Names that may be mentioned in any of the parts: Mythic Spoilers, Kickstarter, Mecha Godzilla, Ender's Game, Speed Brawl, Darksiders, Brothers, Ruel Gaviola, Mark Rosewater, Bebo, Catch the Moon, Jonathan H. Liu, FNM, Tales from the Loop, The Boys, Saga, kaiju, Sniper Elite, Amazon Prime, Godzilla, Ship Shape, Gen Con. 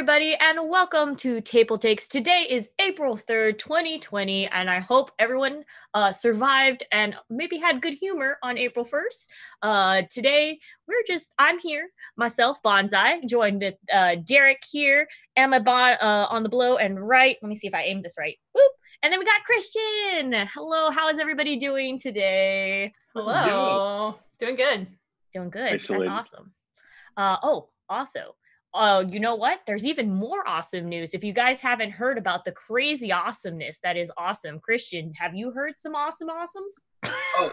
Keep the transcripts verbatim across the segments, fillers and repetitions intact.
everybody, and welcome to Table Takes. Today is April third, twenty twenty, and I hope everyone uh, survived and maybe had good humor on April first. Uh, today, we're just, I'm here, myself, Banzai, joined with uh, Derek here, Emma bon, uh, on the below and right. Let me see if I aimed this right. Whoop. And then we got Christian. Hello, how is everybody doing today? Hello. Doing good. Doing good. Excellent. That's awesome. Uh, oh, also. Oh, you know what? There's even more awesome news. If you guys haven't heard about the crazy awesomeness that is awesome, Christian, have you heard some awesome awesomes? Oh.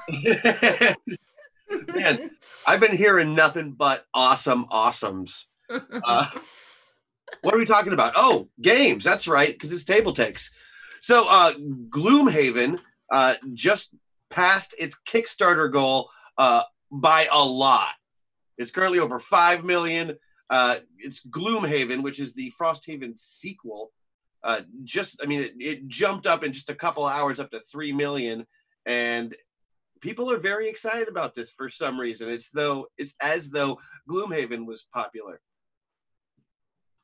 Man, I've been hearing nothing but awesome awesomes. Uh, what are we talking about? Oh, games. That's right, because it's Table Takes. So uh, Gloomhaven uh, just passed its Kickstarter goal uh, by a lot. It's currently over five million dollars. Uh, it's Gloomhaven, which is the Frosthaven sequel. Uh, just, I mean, it, it jumped up in just a couple hours up to three million, and people are very excited about this for some reason. It's though it's as though Gloomhaven was popular.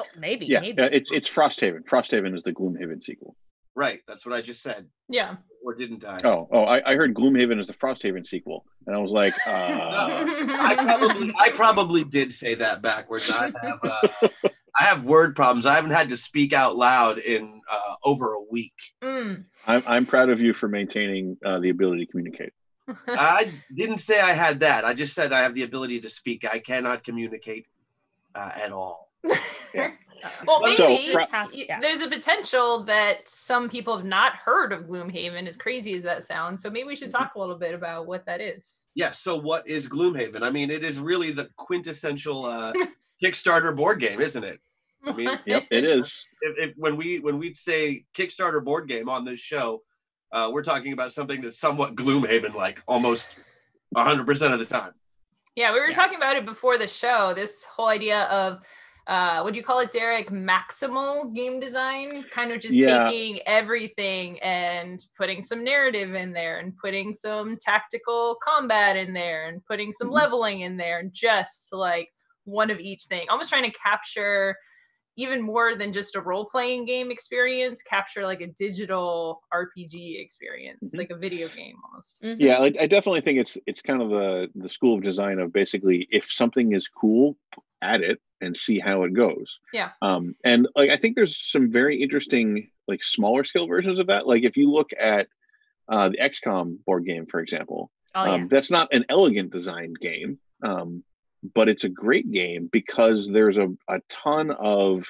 Oh, maybe, yeah, maybe. Uh, it's it's Frosthaven. Frosthaven is the Gloomhaven sequel. Right, that's what I just said. Yeah. Or didn't I? Oh, oh, I, I heard Gloomhaven is the Frosthaven sequel, and I was like, uh... no, I probably, I probably did say that backwards. I have, uh, I have word problems. I haven't had to speak out loud in uh, over a week. Mm. I'm, I'm proud of you for maintaining uh, the ability to communicate. I didn't say I had that. I just said I have the ability to speak. I cannot communicate uh, at all. Yeah. Well, maybe so, there's a potential that some people have not heard of Gloomhaven, as crazy as that sounds. So maybe we should talk a little bit about what that is. Yeah. So what is Gloomhaven? I mean, it is really the quintessential uh, Kickstarter board game, isn't it? I mean, yep, it is. If, if, when we when we say Kickstarter board game on this show, uh, we're talking about something that's somewhat Gloomhaven-like, almost one hundred percent of the time. Yeah, we were yeah. talking about it before the show. This whole idea of Uh, would you call it, Derek, maximal game design? Kind of just yeah. taking everything and putting some narrative in there and putting some tactical combat in there and putting some mm-hmm. leveling in there and just like one of each thing. Almost trying to capture even more than just a role-playing game experience, capture like a digital R P G experience, mm-hmm. like a video game almost. Mm-hmm. Yeah, like, I definitely think it's it's kind of the, the school of design of basically if something is cool, at it and see how it goes. Yeah. Um, and like I think there's some very interesting like smaller scale versions of that. Like if you look at uh, the X COM board game, for example, oh, yeah. um, that's not an elegant designed game, um, but it's a great game because there's a, a ton of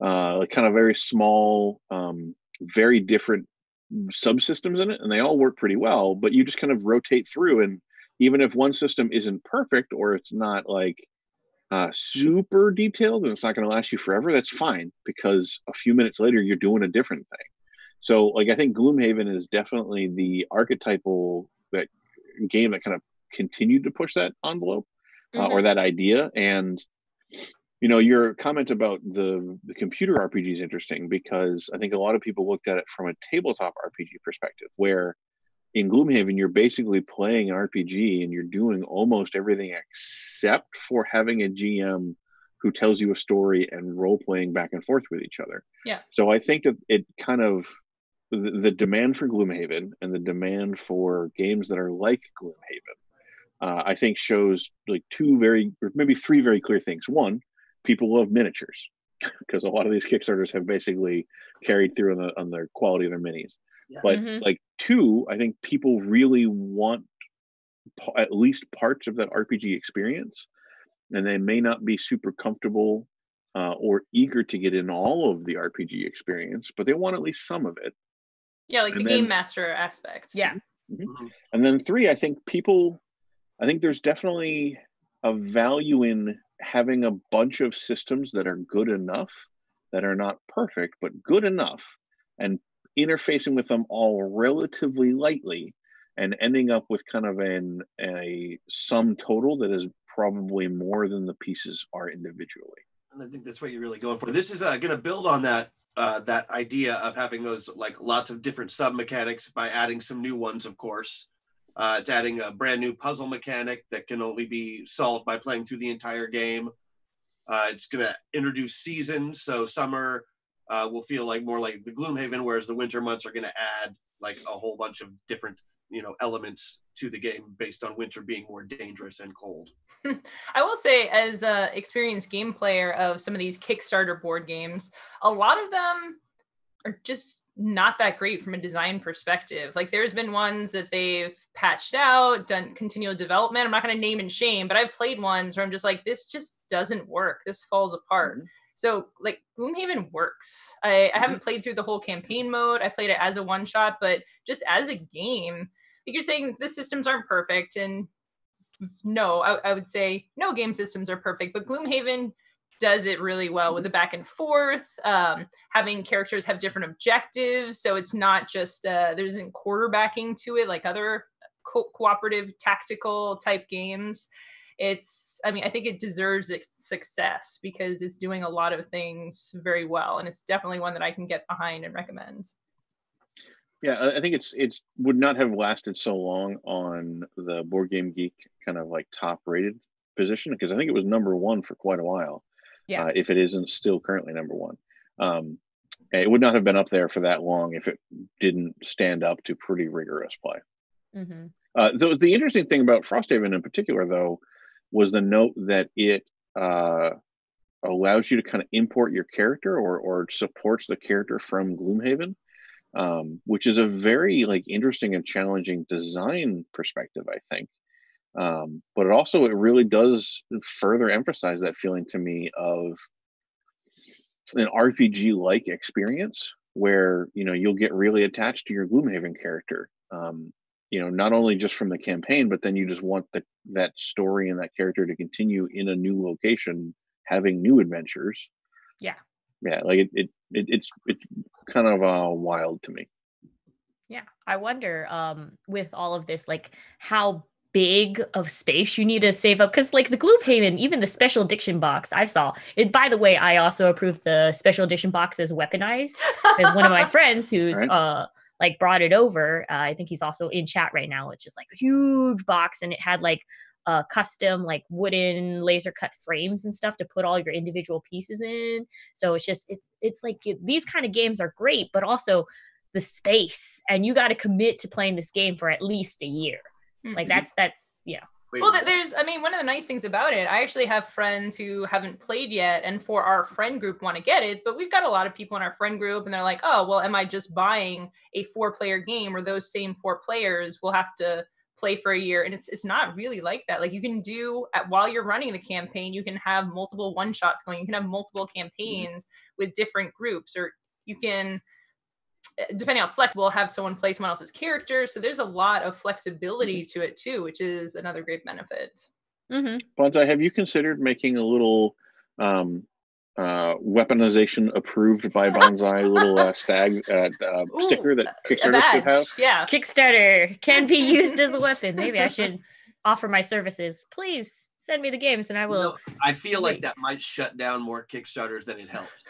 uh, like kind of very small, um, very different subsystems in it, and they all work pretty well. But you just kind of rotate through, and even if one system isn't perfect or it's not like Uh, super detailed and it's not going to last you forever, that's fine, because a few minutes later you're doing a different thing. So like I think Gloomhaven is definitely the archetypal that game that kind of continued to push that envelope uh, mm-hmm. or that idea. And you know, your comment about the, the computer R P G is interesting because I think a lot of people looked at it from a tabletop R P G perspective, where in Gloomhaven, you're basically playing an R P G and you're doing almost everything except for having a G M who tells you a story and role-playing back and forth with each other. Yeah. So I think that it kind of, the, the demand for Gloomhaven and the demand for games that are like Gloomhaven, uh, I think shows like two very, or maybe three very clear things. One, people love miniatures because a lot of these Kickstarters have basically carried through on the, on the quality of their minis. Yeah. But mm-hmm. like two, I think people really want at least parts of that R P G experience, and they may not be super comfortable uh, or eager to get in all of the R P G experience, but they want at least some of it. Yeah, like and the then, game master aspect. Yeah. Mm-hmm. And then three, I think people, I think there's definitely a value in having a bunch of systems that are good enough, that are not perfect, but good enough, and interfacing with them all relatively lightly and ending up with kind of an a sum total that is probably more than the pieces are individually. And I think that's what you're really going for. This is uh, going to build on that uh, that idea of having those like lots of different sub mechanics by adding some new ones, of course. Uh, it's adding a brand new puzzle mechanic that can only be solved by playing through the entire game. Uh, it's going to introduce seasons, so summer uh, will feel like more like the Gloomhaven, whereas the winter months are going to add like a whole bunch of different, you know, elements to the game based on winter being more dangerous and cold. I will say, as an experienced game player of some of these Kickstarter board games, a lot of them are just not that great from a design perspective. Like there's been ones that they've patched out, done continual development. I'm not going to name and shame, but I've played ones where I'm just like, this just doesn't work. This falls apart. Mm-hmm. So like Gloomhaven works. I, mm-hmm. I haven't played through the whole campaign mode. I played it as a one shot, but just as a game, like you're saying, the systems aren't perfect. And no, I, I would say no game systems are perfect, but Gloomhaven does it really well with the back and forth, um, having characters have different objectives. So it's not just, uh, there isn't quarterbacking to it like other co- cooperative tactical type games. It's, I mean, I think it deserves its success because it's doing a lot of things very well. And it's definitely one that I can get behind and recommend. Yeah, I think it's it's would not have lasted so long on the Board Game Geek kind of like top rated position, because I think it was number one for quite a while. Yeah. Uh, if it isn't still currently number one. Um, it would not have been up there for that long if it didn't stand up to pretty rigorous play. Mm-hmm. Uh, the, the interesting thing about Frosthaven in particular, though, was the note that it uh, allows you to kind of import your character or, or supports the character from Gloomhaven, um, which is a very like interesting and challenging design perspective, I think. Um, but it also, it really does further emphasize that feeling to me of an R P G-like experience where, you know, you'll get really attached to your Gloomhaven character, um, you know, not only just from the campaign, but then you just want the, that story and that character to continue in a new location, having new adventures. Yeah. Yeah. Like it, it, it it's, it's kind of uh, wild to me. Yeah. I wonder um, with all of this, like how big of space you need to save up, because like the Gloomhaven, even the special edition box I saw it, by the way, I also approved the special edition box as weaponized because one of my friends who's right. uh like brought it over, uh, I think he's also in chat right now, which is like a huge box, and it had like uh custom like wooden laser cut frames and stuff to put all your individual pieces in. So it's just it's it's like it, these kind of games are great, but also the space, and you got to commit to playing this game for at least a year. Like that's, that's, yeah. Well, there's, I mean, one of the nice things about it, I actually have friends who haven't played yet and for our friend group want to get it, but we've got a lot of people in our friend group and they're like, oh, well, am I just buying a four player game where those same four players will have to play for a year? And it's, it's not really like that. Like you can do, while you're running the campaign, you can have multiple one shots going, you can have multiple campaigns mm-hmm. with different groups, or you can, depending on flexible, have someone play someone else's character. So there's a lot of flexibility mm-hmm. to it too, which is another great benefit. Mm-hmm. Banzai, have you considered making a little um, uh, weaponization approved by Banzai little uh, stag uh, uh, Ooh, sticker that Kickstarter should have? Yeah, Kickstarter can be used as a weapon. Maybe I should offer my services. Please send me the games and I will. No, I feel like Wait. that might shut down more Kickstarters than it helps.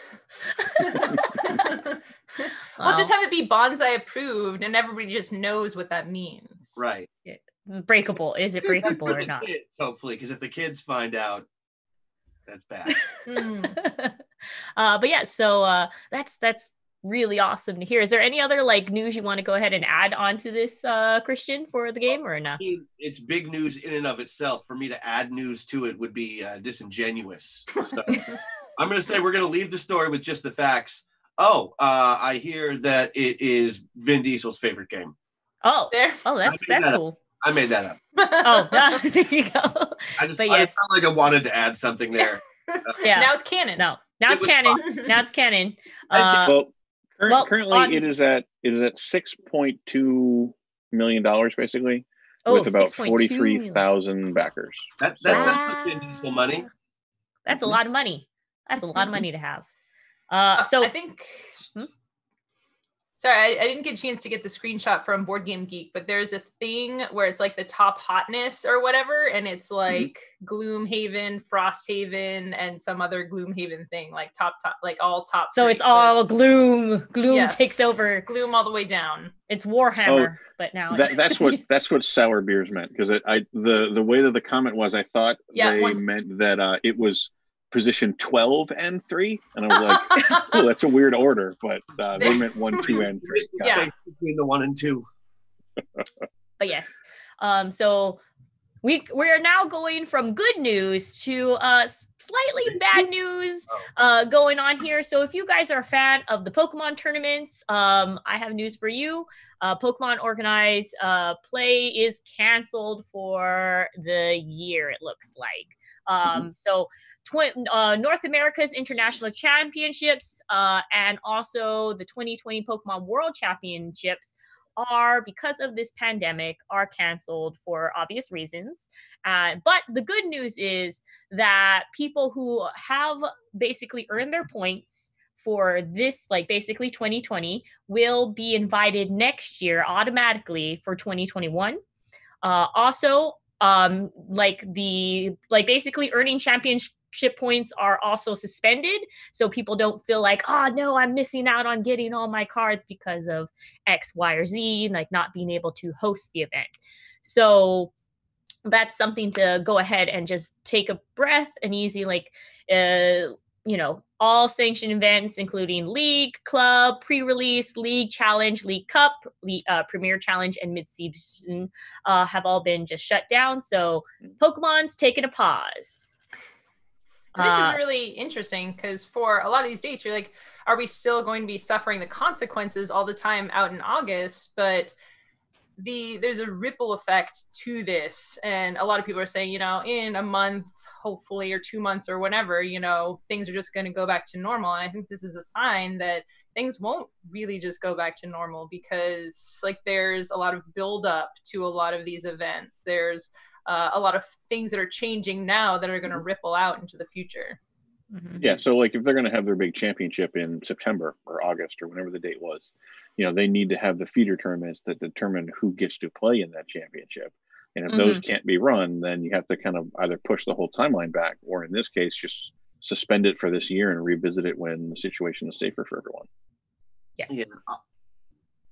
Wow. We'll just have it be Banzai approved and everybody just knows what that means. Right. It's breakable. Is it breakable or not? Kids, hopefully, because if the kids find out, that's bad. mm. uh, but yeah, so uh, that's that's really awesome to hear. Is there any other like news you want to go ahead and add on to this, uh, Christian, for the game, or not? It's big news in and of itself. For me to add news to it would be uh, disingenuous. So I'm going to say we're going to leave the story with just the facts. Oh, uh, I hear that it is Vin Diesel's favorite game. Oh, oh, that's that's that cool. I made that up. Oh, well, there you go. I just, but I yes. felt like I wanted to add something there. Yeah. Now it's canon. No, now it it's canon. Fun. Now it's canon. Uh, well, current, well, currently, on... it is at it is at six point two million dollars, basically, oh, with about forty three thousand backers. That that's wow. Vin Diesel money. That's a lot of money. That's a lot of money to have. Uh, so I think, hmm? sorry, I, I didn't get a chance to get the screenshot from Board Game Geek, but there's a thing where it's like the top hotness or whatever. And it's like mm-hmm. Gloomhaven, Frosthaven, and some other Gloomhaven thing, like top, top, like all top. So it's all gloom, gloom yes. takes over. Gloom all the way down. It's Warhammer, oh, but now that, it's- that's what, that's what sour beers meant. Cause it, I, the, the way that the comment was, I thought yeah, they one- meant that uh, it was position twelve and three. And I was like, oh, that's a weird order, but uh, they meant one, two, and three. Yeah. Between the one and two. But yes. Um, so we we are now going from good news to uh, slightly bad news uh, going on here. So if you guys are a fan of the Pokemon tournaments, um, I have news for you. Uh, Pokemon Organized uh, Play is canceled for the year, it looks like. Um, so tw- uh, North America's International Championships uh, and also the twenty twenty Pokemon World Championships are, because of this pandemic, are canceled for obvious reasons. Uh, but the good news is that people who have basically earned their points for this, like basically twenty twenty, will be invited next year automatically for twenty twenty-one. Uh, also, Um, like the, like basically earning championship points are also suspended. So people don't feel like, oh no, I'm missing out on getting all my cards because of X, Y, or Z, like not being able to host the event. So that's something to go ahead and just take a breath and easy, like, uh, you know, all sanctioned events, including league, club, pre-release, league challenge, league cup, league, uh, premier challenge, and mid-season uh, have all been just shut down. So Pokemon's taking a pause. This uh, is really interesting because for a lot of these dates, you're like, are we still going to be suffering the consequences all the time out in August? But the there's a ripple effect to this. And a lot of people are saying, you know, in a month, hopefully, or two months or whenever, you know, things are just going to go back to normal. And I think this is a sign that things won't really just go back to normal because, like, there's a lot of buildup to a lot of these events. There's uh, a lot of things that are changing now that are going to ripple out into the future. Mm-hmm. Yeah, so, like, if they're going to have their big championship in September or August or whenever the date was, you know, they need to have the feeder tournaments that determine who gets to play in that championship. And if mm-hmm. those can't be run, then you have to kind of either push the whole timeline back, or in this case, just suspend it for this year and revisit it when the situation is safer for everyone. Yeah. Yeah.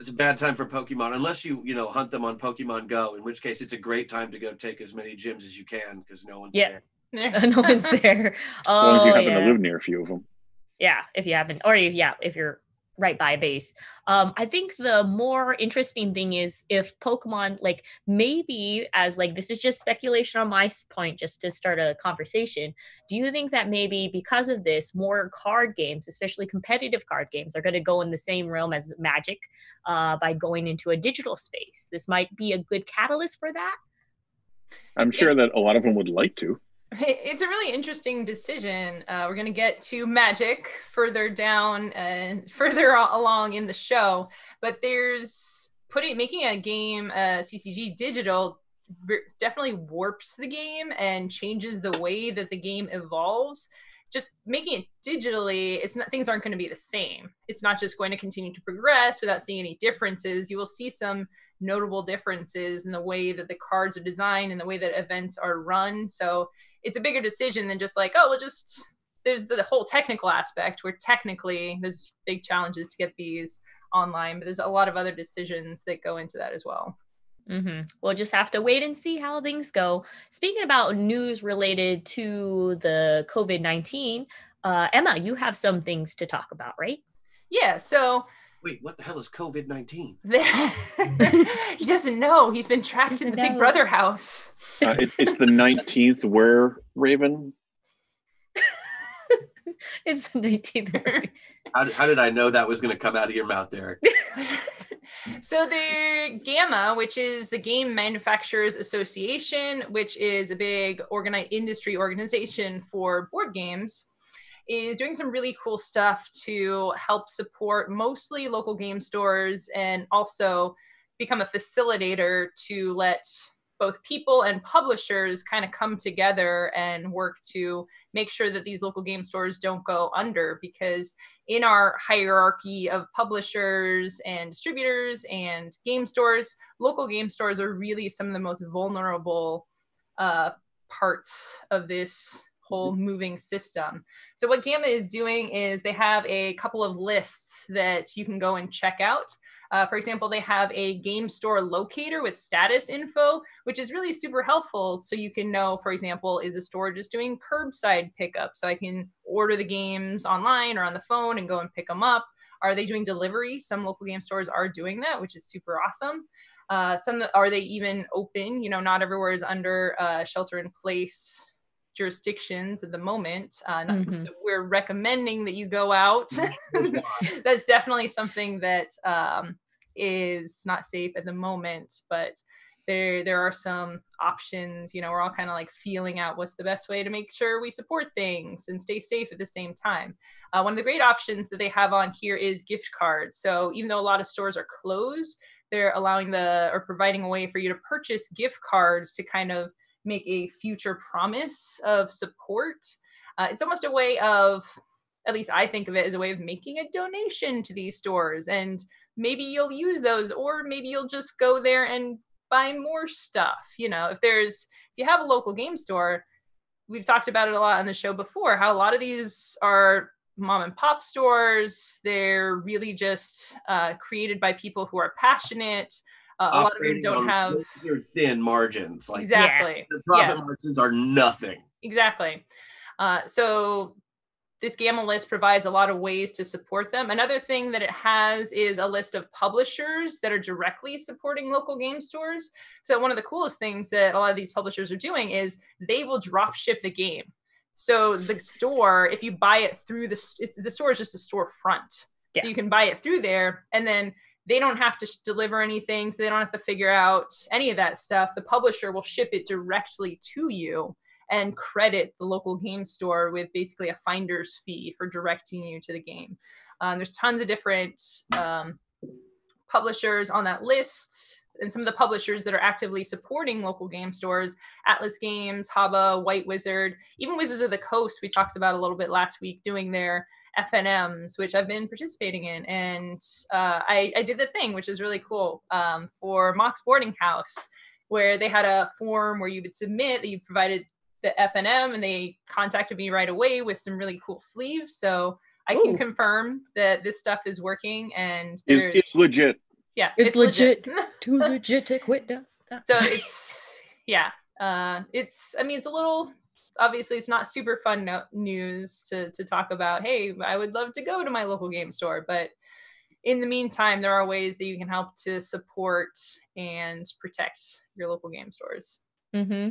It's a bad time for Pokemon, unless you, you know, hunt them on Pokemon Go, in which case it's a great time to go take as many gyms as you can because no one's yeah. there. Yeah, no one's there. Oh, as long as you happen yeah. to live near a few of them. Yeah, if you haven't, or you, yeah, if you're right by a base. Um, I think the more interesting thing is if Pokemon, like maybe as like, this is just speculation on my point, just to start a conversation. Do you think that maybe because of this, more card games, especially competitive card games, are going to go in the same realm as Magic uh, by going into a digital space? This might be a good catalyst for that. I'm sure it, that a lot of them would like to. It's a really interesting decision. Uh, we're going to get to Magic further down and further along in the show, but there's putting making a game uh, C C G digital re- definitely warps the game and changes the way that the game evolves. Just making it digitally, it's not, things aren't going to be the same. It's not just going to continue to progress without seeing any differences. You will see some notable differences in the way that the cards are designed and the way that events are run. So it's a bigger decision than just like, oh, we'll just, there's the whole technical aspect where technically there's big challenges to get these online, but there's a lot of other decisions that go into that as well. Mm-hmm. We'll just have to wait and see how things go. Speaking about news related to the COVID nineteen, uh, Emma, you have some things to talk about, right? Yeah, so... Wait, what the hell is COVID nineteen? He doesn't know. He's been trapped doesn't in the know. Big Brother house. Uh, it, it's the nineteenth where, Raven? It's the nineteenth. How, how did I know that was going to come out of your mouth, Derek? So the GAMMA, which is the Game Manufacturers Association, which is a big organi- industry organization for board games, is doing some really cool stuff to help support mostly local game stores and also become a facilitator to let both people and publishers kind of come together and work to make sure that these local game stores don't go under, because in our hierarchy of publishers and distributors and game stores, local game stores are really some of the most vulnerable uh, parts of this whole moving system. So what Gamma is doing is they have a couple of lists that you can go and check out. Uh, for example, they have a game store locator with status info, which is really super helpful. So you can know, for example, is a store just doing curbside pickup? So I can order the games online or on the phone and go and pick them up. Are they doing delivery? Some local game stores are doing that, which is super awesome. Uh, some are they even open? You know, not everywhere is under uh, shelter in place jurisdictions at the moment. Uh, not mm-hmm. that we're recommending that you go out. That's definitely something that um, is not safe at the moment, but there, there are some options. You know, we're all kind of like feeling out what's the best way to make sure we support things and stay safe at the same time. Uh, one of the great options that they have on here is gift cards. So even though a lot of stores are closed, they're allowing the, or providing a way for you to purchase gift cards to kind of make a future promise of support. Uh, it's almost a way of, at least I think of it as a way of making a donation to these stores. And maybe you'll use those, or maybe you'll just go there and buy more stuff. You know, if there's, if you have a local game store, we've talked about it a lot on the show before, how a lot of these are mom and pop stores. They're really just uh, created by people who are passionate. Uh, a lot of them don't have thin margins. Like, exactly. The profit yeah. margins are nothing. Exactly. Uh, so this Gamma list provides a lot of ways to support them. Another thing that it has is a list of publishers that are directly supporting local game stores. So one of the coolest things that a lot of these publishers are doing is they will drop ship the game. So the store, if you buy it through the, the store is just a storefront. Yeah. So you can buy it through there, and then they don't have to deliver anything, so they don't have to figure out any of that stuff. The publisher will ship it directly to you and credit the local game store with basically a finder's fee for directing you to the game. Um, there's tons of different um, publishers on that list, and some of the publishers that are actively supporting local game stores: Atlas Games, Haba, White Wizard, even Wizards of the Coast, we talked about a little bit last week, doing their F N Ms, which I've been participating in. And uh, I, I did the thing, which is really cool, um, for Mox Boarding House, where they had a form where you would submit that you provided the F N M, and they contacted me right away with some really cool sleeves. So I Ooh. can confirm that this stuff is working, and it's, it's legit. Yeah, it's, it's legit. legit. Too legit to quit now. So it's, yeah, uh, it's, I mean, it's a little, obviously it's not super fun no news to, to talk about, hey, I would love to go to my local game store. But in the meantime, there are ways that you can help to support and protect your local game stores. Mm-hmm.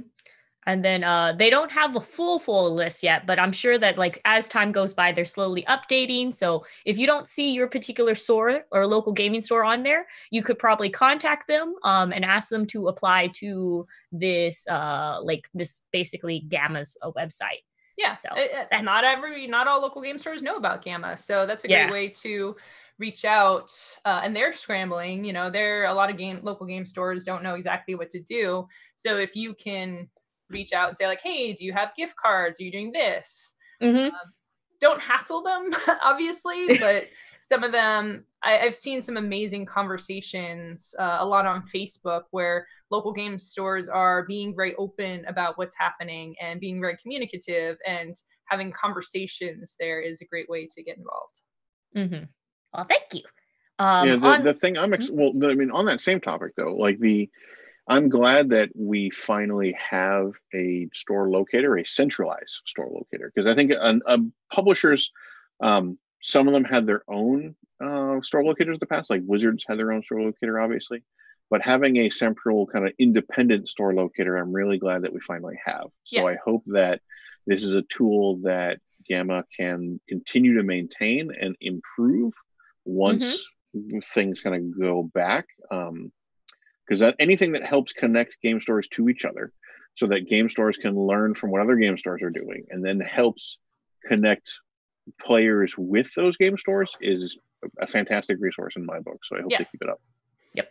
And then uh, they don't have a full, full list yet, but I'm sure that like as time goes by, they're slowly updating. So if you don't see your particular store or local gaming store on there, you could probably contact them um, and ask them to apply to this, uh, like this basically Gamma's website. Yeah, so that's not every, not all local game stores know about Gamma. So that's a great yeah. way to reach out. Uh, and they're scrambling, you know, there are a lot of game, local game stores don't know exactly what to do. So if you can reach out and say like, hey, do you have gift cards? Are you doing this? Mm-hmm. Um, don't hassle them, obviously, but some of them, I, I've seen some amazing conversations uh, a lot on Facebook where local game stores are being very open about what's happening and being very communicative, and having conversations there is a great way to get involved. Mm-hmm. Well, thank you. Um, yeah, the, on... the thing I'm, ex well, I mean, on that same topic though, like the, I'm glad that we finally have a store locator, a centralized store locator, because I think a, a publishers, um, some of them had their own uh, store locators in the past, like Wizards had their own store locator, obviously. But having a central kind of independent store locator, I'm really glad that we finally have. So yeah. I hope that this is a tool that Gamma can continue to maintain and improve once mm-hmm. things kind of go back. Um, Because anything that helps connect game stores to each other so that game stores can learn from what other game stores are doing and then helps connect players with those game stores is a fantastic resource in my book. So I hope yeah. they keep it up. Yep.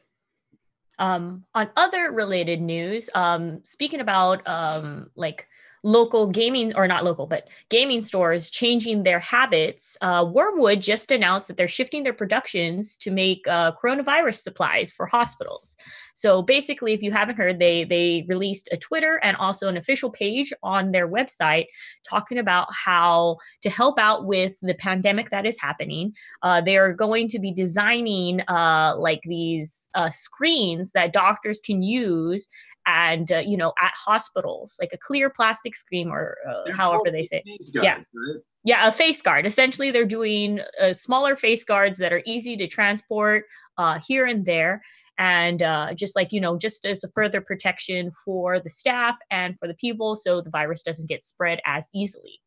Um, on other related news, um, speaking about um, like local gaming, or not local, but gaming stores changing their habits. Uh, Wyrmwood just announced that they're shifting their productions to make uh, coronavirus supplies for hospitals. So basically, if you haven't heard, they they released a Twitter and also an official page on their website talking about how to help out with the pandemic that is happening. Uh, they are going to be designing uh, like these uh, screens that doctors can use and, uh, you know, at hospitals, like a clear plastic screen or uh, however they say it. Yeah. Right? Yeah, a face guard. Essentially, they're doing uh, smaller face guards that are easy to transport uh, here and there. And uh, just like, you know, just as a further protection for the staff and for the people so the virus doesn't get spread as easily.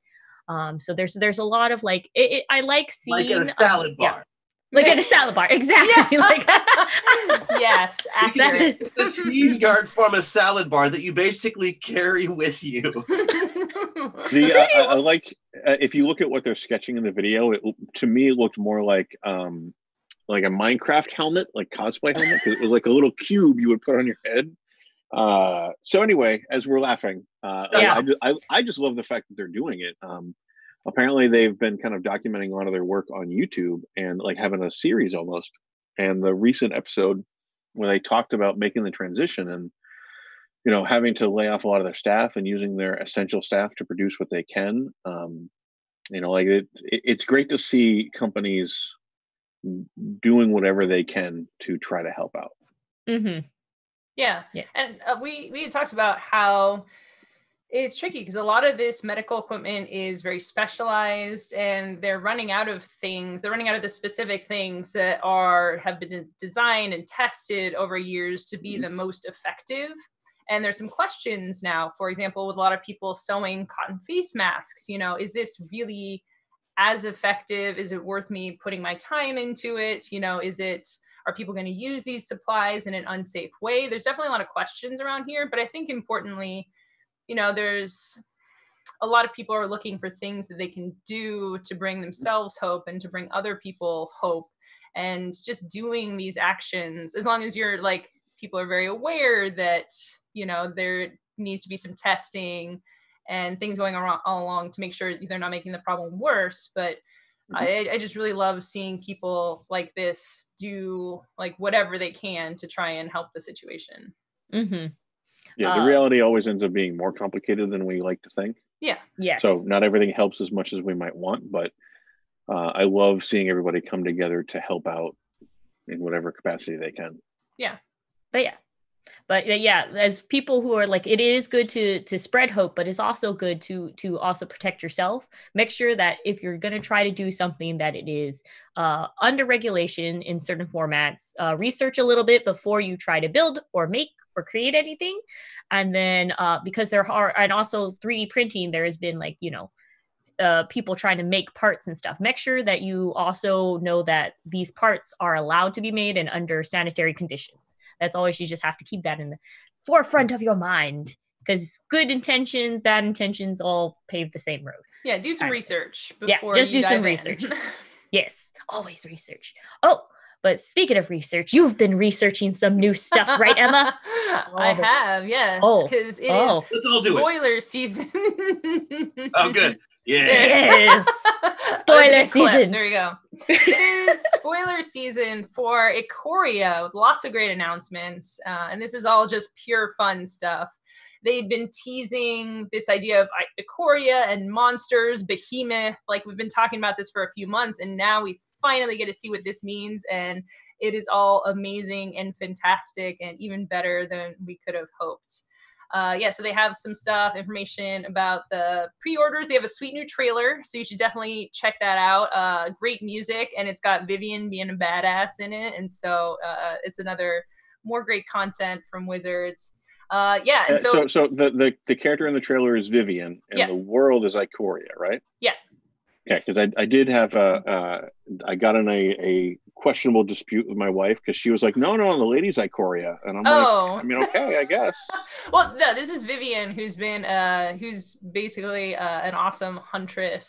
Um, so there's there's a lot of like, it, it, I like seeing. Like at a salad uh, bar. Yeah. Like at a salad bar, exactly. Yeah. Like, yes, accurate. The sneeze guard form a salad bar that you basically carry with you. the uh, I, I like uh, if you look at what they're sketching in the video, it to me looked more like um, like a Minecraft helmet, like cosplay helmet, because it was like a little cube you would put on your head. Uh, so anyway, as we're laughing, uh, yeah. I, I, just, I I just love the fact that they're doing it. Um, Apparently, they've been kind of documenting a lot of their work on YouTube and like having a series almost. And the recent episode where they talked about making the transition and, you know, having to lay off a lot of their staff and using their essential staff to produce what they can. Um, you know, like it, it, it's great to see companies doing whatever they can to try to help out. Mm-hmm. Yeah. Yeah. And uh, we, we had talked about how it's tricky because a lot of this medical equipment is very specialized and they're running out of things. They're running out of the specific things that are have been designed and tested over years to be mm-hmm. the most effective. And there's some questions now, for example, with a lot of people sewing cotton face masks, you know, is this really as effective? Is it worth me putting my time into it? You know, is it, are people going to use these supplies in an unsafe way? There's definitely a lot of questions around here, but I think importantly, you know, there's a lot of people are looking for things that they can do to bring themselves hope and to bring other people hope, and just doing these actions, as long as you're like, people are very aware that, you know, there needs to be some testing and things going on all along to make sure they're not making the problem worse. But mm-hmm. I, I just really love seeing people like this do like whatever they can to try and help the situation. Mm-hmm. Yeah, the um, reality always ends up being more complicated than we like to think. Yeah, yes. So not everything helps as much as we might want, but uh, I love seeing everybody come together to help out in whatever capacity they can. Yeah, but yeah. But yeah, as people who are like, it is good to to spread hope, but it's also good to to also protect yourself. Make sure that if you're going to try to do something, that it is uh, under regulation in certain formats. Uh, research a little bit before you try to build or make or create anything. And then uh, because there are, and also three D printing, there has been like, you know, Uh, people trying to make parts and stuff. Make sure that you also know that these parts are allowed to be made and under sanitary conditions. That's always, you just have to keep that in the forefront of your mind, because good intentions, bad intentions all pave the same road. Yeah, do some all research right. before yeah, just you do some in. research. Yes, always research. Oh, but speaking of research, you've been researching some new stuff, right, Emma? Oh, I have, yes, because oh, it oh. is Let's all do spoiler it. season. Oh, good. Yes. Spoiler season. There we go. It is spoiler season for Ikoria with lots of great announcements. Uh, and this is all just pure fun stuff. They've been teasing this idea of Ikoria and monsters, behemoth. Like we've been talking about this for a few months, and now we finally get to see what this means. And it is all amazing and fantastic and even better than we could have hoped. Uh, yeah, so they have some stuff, information about the pre-orders. They have a sweet new trailer, so you should definitely check that out. Uh, great music, and it's got Vivian being a badass in it, and so uh, it's another more great content from Wizards. Uh, yeah, and so uh, so, so the, the the character in the trailer is Vivian, and yeah. the world is Ikoria, right? Yeah. Yeah, because yes. I I did have a uh, I got in a, a questionable dispute with my wife because she was like, no, no, the lady's Ikoria, and I'm oh. like, I mean, okay, I guess. Well, no, this is Vivian, who's been uh, who's basically uh, an awesome huntress,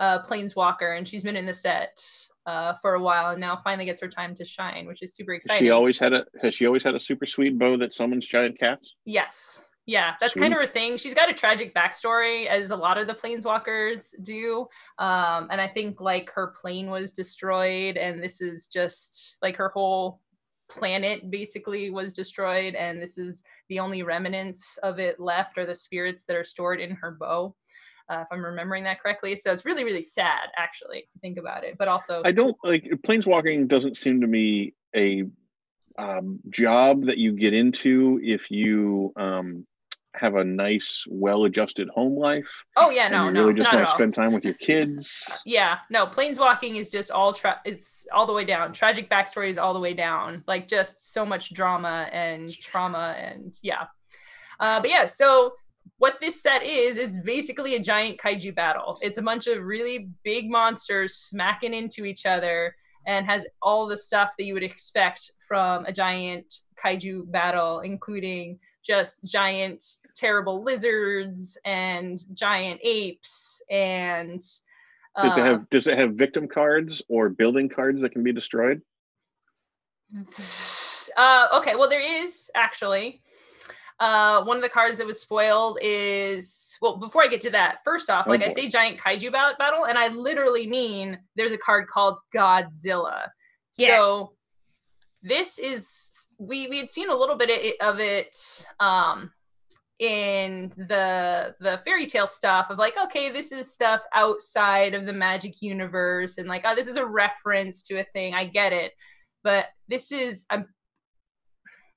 uh, planeswalker, and she's been in the set uh, for a while, and now finally gets her time to shine, which is super exciting. She always had a has she always had a super sweet bow that summons giant cats? Yes. Yeah, that's Sweet. kind of her thing. She's got a tragic backstory, as a lot of the planeswalkers do. Um, and I think like her plane was destroyed, and this is just like her whole planet basically was destroyed, and this is the only remnants of it left are the spirits that are stored in her bow, uh, if I'm remembering that correctly. So it's really, really sad, actually, to think about it. But also, I don't like planeswalking doesn't seem to me a um, job that you get into if you um, have a nice, well-adjusted home life. Oh yeah, no, no, really just want to spend time with your kids. Yeah, no, planeswalking is just all tra- it's all the way down. Tragic backstories all the way down. Like just so much drama and trauma and yeah. Uh, but yeah, so what this set is, it's basically a giant kaiju battle. It's a bunch of really big monsters smacking into each other, and has all the stuff that you would expect from a giant kaiju battle, including just giant terrible lizards and giant apes. And uh, does it have does it have victim cards or building cards that can be destroyed? Uh, okay, well there is actually. Uh, one of the cards that was spoiled is, well, before I get to that, first off, oh like boy. I say giant kaiju battle, and I literally mean there's a card called Godzilla. Yes. So this is, we, we had seen a little bit of it um, in the, the fairy tale stuff of like, okay, this is stuff outside of the Magic universe. And like, oh, this is a reference to a thing. I get it. But this is, I'm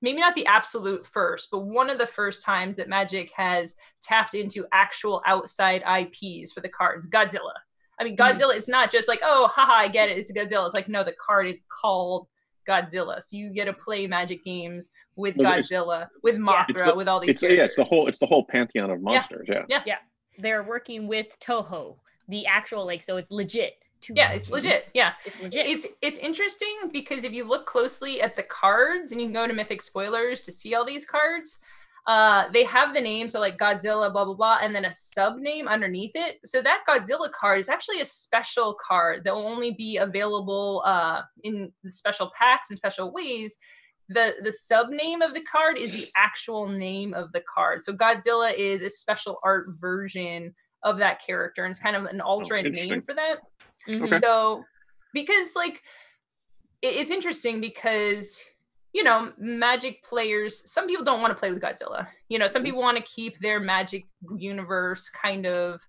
maybe not the absolute first, but one of the first times that Magic has tapped into actual outside I Ps for the cards. Godzilla. I mean, Godzilla, mm-hmm. It's not just like, oh, haha, I get it, it's Godzilla. It's like, no, the card is called Godzilla. So you get to play Magic games with Godzilla, with Mothra, the, with all these it's, characters. Yeah, it's the whole it's the whole pantheon of monsters, yeah. Yeah. yeah. yeah. They're working with Toho, the actual, like, so it's legit. Yeah, it's legit. Yeah, it's legit. It's it's interesting because if you look closely at the cards, and you can go to Mythic Spoilers to see all these cards, uh, they have the name, so like Godzilla, blah, blah, blah, and then a sub-name underneath it. So that Godzilla card is actually a special card that will only be available uh, in special packs and special ways. The, the sub-name of the card is the actual name of the card. So Godzilla is a special art version of that character, and it's kind of an alternate oh, name for that. Mm-hmm. Okay. So, because like, it, it's interesting because, you know, Magic players, some people don't want to play with Godzilla. You know, some people want to keep their Magic universe kind of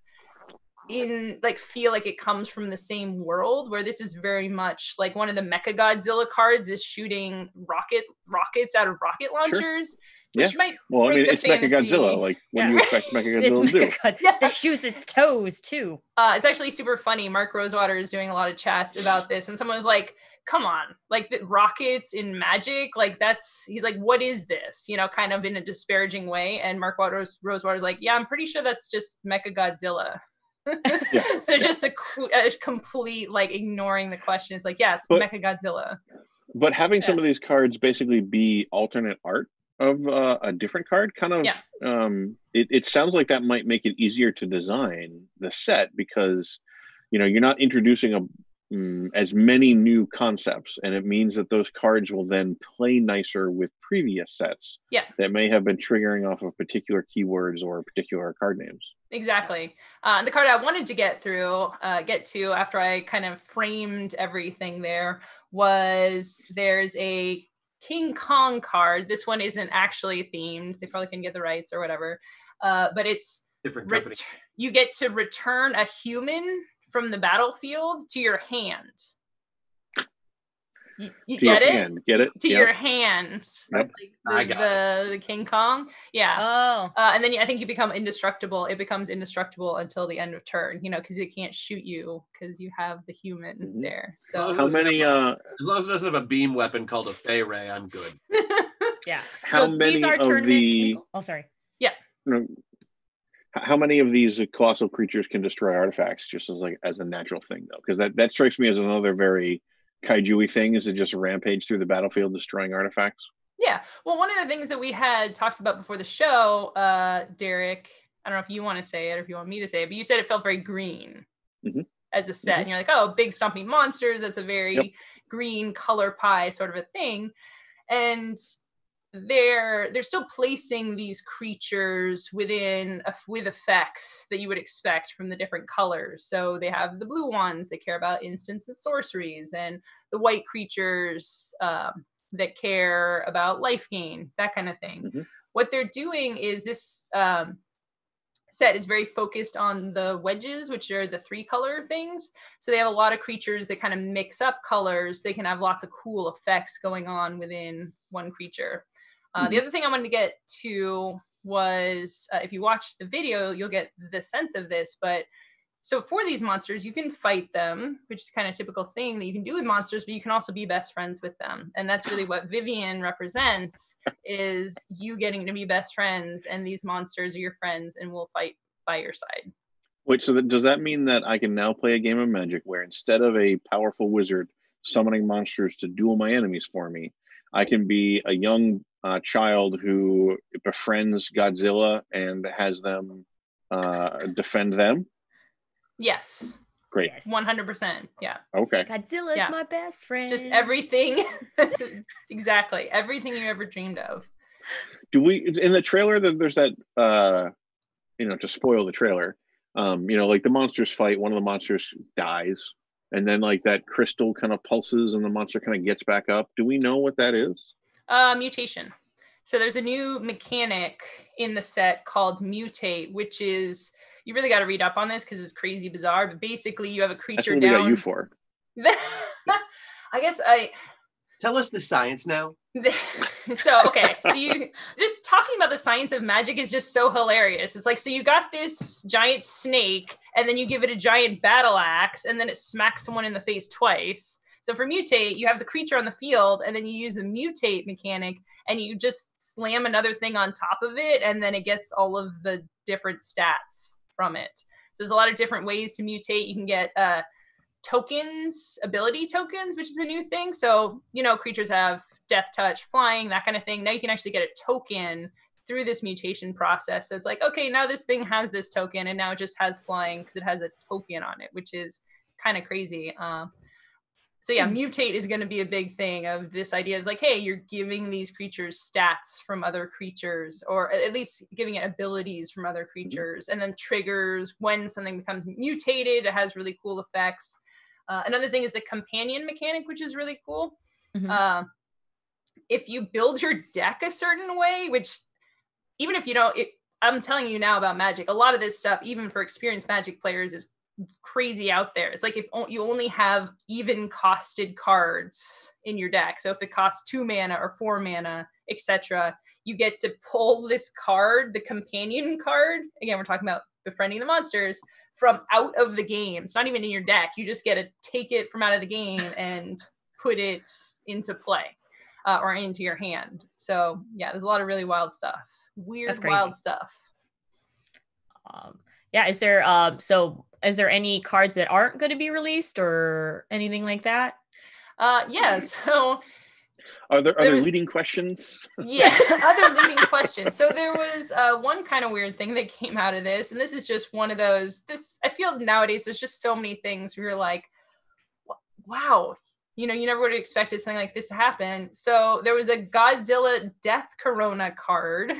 in, like, feel like it comes from the same world, where this is very much like one of the Mecha Godzilla cards is shooting rocket rockets out of rocket launchers. Sure. Which yeah. might well, I mean, it's Mecha Godzilla. Like, what yeah. do you expect Mecha Godzilla to do? God- yeah. It shoots its toes, too. Uh, it's actually super funny. Mark Rosewater is doing a lot of chats about this, and someone was like, come on, like, the rockets in Magic? Like, that's, he's like, what is this? You know, kind of in a disparaging way. And Mark Waters, Rosewater's like, yeah, I'm pretty sure that's just Mecha Godzilla. yeah. So yeah. just a, a complete, like, ignoring the question. It's like, yeah, it's but, Mecha Godzilla. But having yeah. some of these cards basically be alternate art of uh, a different card kind of yeah. um it, it sounds like that might make it easier to design the set, because you know you're not introducing a um, as many new concepts, and it means that those cards will then play nicer with previous sets yeah. that may have been triggering off of particular keywords or particular card names. Exactly. Uh, the card I wanted to get through, uh, get to after I kind of framed everything there was there's a King Kong card. This one isn't actually themed. They probably couldn't get the rights or whatever. Uh, but it's different company. Ret- you get to return a human from the battlefield to your hand. You, you to get, your it? Hand. get it? To yep. your hand. Yep. Like the, the, the King Kong. Yeah. Oh. Uh, and then I think you become indestructible. It becomes indestructible until the end of turn, you know, because they can't shoot you because you have the human mm-hmm. there. So how many? Uh, as long as it doesn't have a beam weapon called a Fey Ray, I'm good. yeah. How so many these are of tournament the? Legal? Oh, sorry. Yeah. No, how many of these colossal creatures can destroy artifacts? Just as like as a natural thing, though, because that that strikes me as another very kaiju-y thing, is to just rampage through the battlefield destroying artifacts. Yeah. Well, one of the things that we had talked about before the show, uh, Derek, I don't know if you want to say it or if you want me to say it, but you said it felt very green mm-hmm. as a set. Mm-hmm. And you're like, oh, big stomping monsters. That's a very yep. green color pie sort of a thing. And they're they're still placing these creatures within with effects that you would expect from the different colors. So they have the blue ones that care about instants and sorceries, and the white creatures um, that care about life gain, that kind of thing. Mm-hmm. What they're doing is this um, set is very focused on the wedges, which are the three color things. So they have a lot of creatures that kind of mix up colors. They can have lots of cool effects going on within one creature. Uh, mm-hmm. The other thing I wanted to get to was, uh, if you watch the video, you'll get the sense of this, but so for these monsters, you can fight them, which is kind of a typical thing that you can do with monsters, but you can also be best friends with them. And that's really what Vivian represents, is you getting to be best friends, and these monsters are your friends and will fight by your side. Wait, so that, does that mean that I can now play a game of Magic where instead of a powerful wizard summoning monsters to duel my enemies for me, I can be a young uh, child who befriends Godzilla and has them uh, defend them? Yes. Great. one hundred percent. Yeah. Okay. Godzilla's yeah. my best friend. Just everything. Exactly. Everything you ever dreamed of. Do we, in the trailer, there's that, uh, you know, to spoil the trailer, um, you know, like the monsters fight, one of the monsters dies, and then like that crystal kind of pulses and the monster kind of gets back up. Do we know what that is? Uh, mutation. So there's a new mechanic in the set called mutate, which is, you really got to read up on this because it's crazy bizarre, but basically you have a creature down. That's what we got you for. I guess I... Tell us the science now. So, okay. So you... Just talking about the science of Magic is just so hilarious. It's like, so you got this giant snake, and then you give it a giant battle axe, and then it smacks someone in the face twice. So for mutate, you have the creature on the field, and then you use the mutate mechanic, and you just slam another thing on top of it, and then it gets all of the different stats from it. So there's a lot of different ways to mutate. You can get uh, tokens, ability tokens, which is a new thing. So, you know, creatures have death touch, flying, that kind of thing. Now you can actually get a token through this mutation process. So it's like, okay, now this thing has this token, and now it just has flying because it has a token on it, which is kind of crazy. Uh, so yeah, mutate is going to be a big thing of this idea of like, hey, you're giving these creatures stats from other creatures, or at least giving it abilities from other creatures, and then triggers when something becomes mutated. It has really cool effects. Uh, another thing is the companion mechanic, which is really cool. Mm-hmm. Uh, if you build your deck a certain way, which even if you don't, it, I'm telling you now about Magic, a lot of this stuff, even for experienced Magic players, is crazy out there. It's like if you only have even costed cards in your deck, so if it costs two mana or four mana, etc., you get to pull this card, the companion card, again we're talking about befriending the monsters, from out of the game. It's not even in your deck, you just get to take it from out of the game and put it into play uh, or into your hand. So yeah, there's a lot of really wild stuff, weird wild stuff. um yeah is there um uh, so Is there any cards that aren't going to be released or anything like that? Uh, yeah. So, are there are there, there leading questions? Yeah, other leading questions. So there was uh, one kind of weird thing that came out of this, and this is just one of those. This I feel nowadays there's just so many things where you're like, wow, you know, you never would have expected something like this to happen. So there was a Godzilla Death Corona card.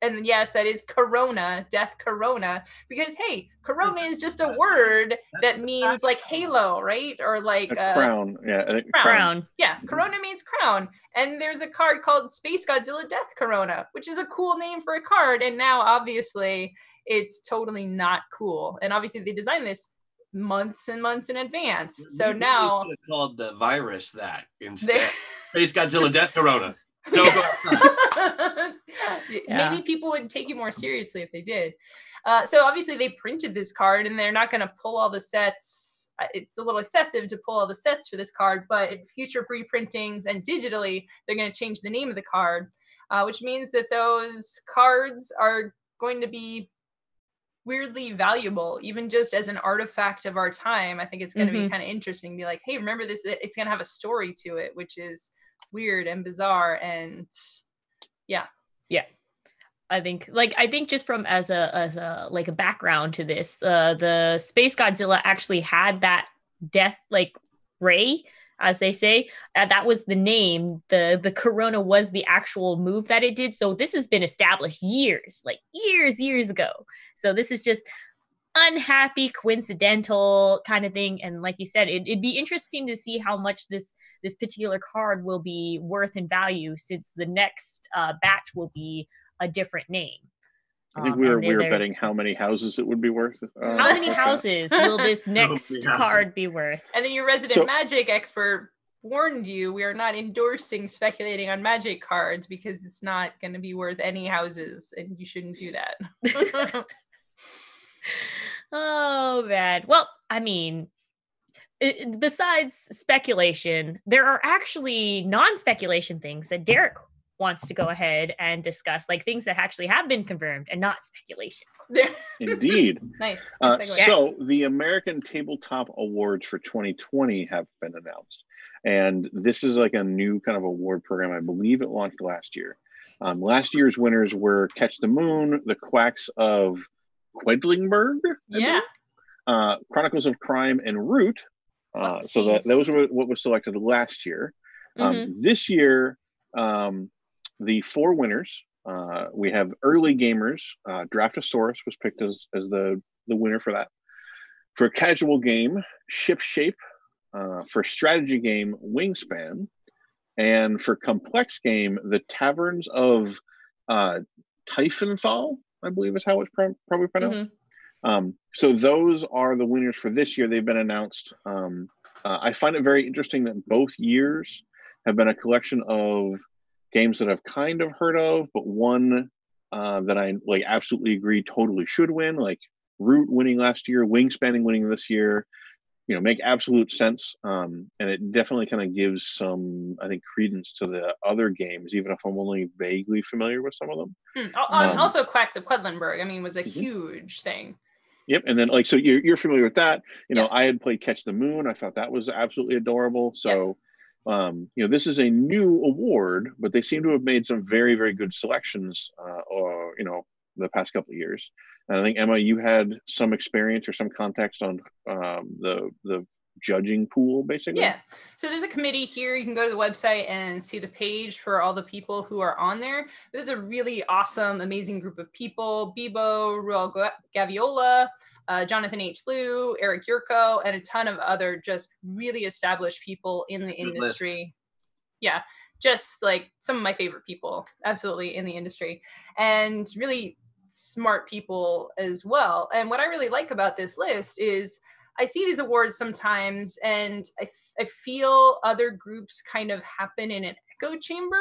And yes, that is Corona, Death Corona, because hey, Corona is just a word that means like halo, right? Or like a uh, crown. Yeah, crown. crown. Yeah, Corona means crown. And there's a card called Space Godzilla Death Corona, which is a cool name for a card. And now obviously it's totally not cool. And obviously they designed this months and months in advance. You so really now could have called the virus that instead. Space Godzilla Death Corona. No, yeah. Maybe people would take it more seriously if they did. Uh, so obviously they printed this card, and they're not going to pull all the sets. It's a little excessive to pull all the sets for this card, but in future reprintings and digitally, they're going to change the name of the card, uh, which means that those cards are going to be weirdly valuable, even just as an artifact of our time. I think it's going to mm-hmm. be kind of interesting to be like, hey, remember this, it's going to have a story to it, which is weird and bizarre. And yeah. Yeah. I think like, I think just from as a, as a, like a background to this, uh, the Space Godzilla actually had that death, like ray as they say. Uh, that was the name. The, the Corona was the actual move that it did. So this has been established years, like years, years ago. So this is just unhappy, coincidental kind of thing. And like you said, it, it'd be interesting to see how much this, this particular card will be worth in value, since the next uh, batch will be a different name. I think we were, um, we were betting how many houses it would be worth. Uh, how many houses that. will this next card be worth? And then your resident so, Magic expert warned you, we are not endorsing speculating on Magic cards because it's not going to be worth any houses, and you shouldn't do that. Oh, man. Well, I mean, it, besides speculation, there are actually non-speculation things that Derek wants to go ahead and discuss, like things that actually have been confirmed and not speculation. Indeed. Nice. Uh, so the American Tabletop Awards for twenty twenty have been announced. And this is like a new kind of award program. I believe it launched last year. Um, last year's winners were Catch the Moon, the Quacks of Quedlinburg, yeah. uh, Chronicles of Crime, and Root. Uh, so that, those were what was selected last year. Um, mm-hmm. This year, um, the four winners, uh, we have Early Gamers, uh, Draftosaurus was picked as, as the, the winner for that. For Casual Game, Ship Shape. Uh, for Strategy Game, Wingspan. And for Complex Game, the Taverns of uh, Tiefenthal, I believe is how it's pro- probably pronounced. Mm-hmm. Um, so those are the winners for this year. They've been announced. Um, uh, I find it very interesting that both years have been a collection of games that I've kind of heard of, but one uh, that I like absolutely agree totally should win, like Root winning last year, Wingspan winning this year, you know, make absolute sense. Um, and it definitely kind of gives some, I think, credence to the other games, even if I'm only vaguely familiar with some of them. Hmm. Um, also Quacks of Quedlinburg, I mean, was a mm-hmm. huge thing. Yep, and then like, so you're, you're familiar with that. You know, yeah. I had played Catch the Moon. I thought that was absolutely adorable. So, yeah. Um, you know, this is a new award, but they seem to have made some very, very good selections, uh, or, you know, the past couple of years. And I think, Emma, you had some experience or some context on um, the the judging pool, basically? Yeah. So there's a committee here. You can go to the website and see the page for all the people who are on there. There's a really awesome, amazing group of people. Bebo, Ruel Gaviola, Uh, Jonathan H. Liu, Eric Yurko, and a ton of other just really established people in the industry. Yeah, just like some of my favorite people, absolutely, in the industry. And really smart people as well. And what I really like about this list is I see these awards sometimes and I, I feel other groups kind of happen in an echo chamber.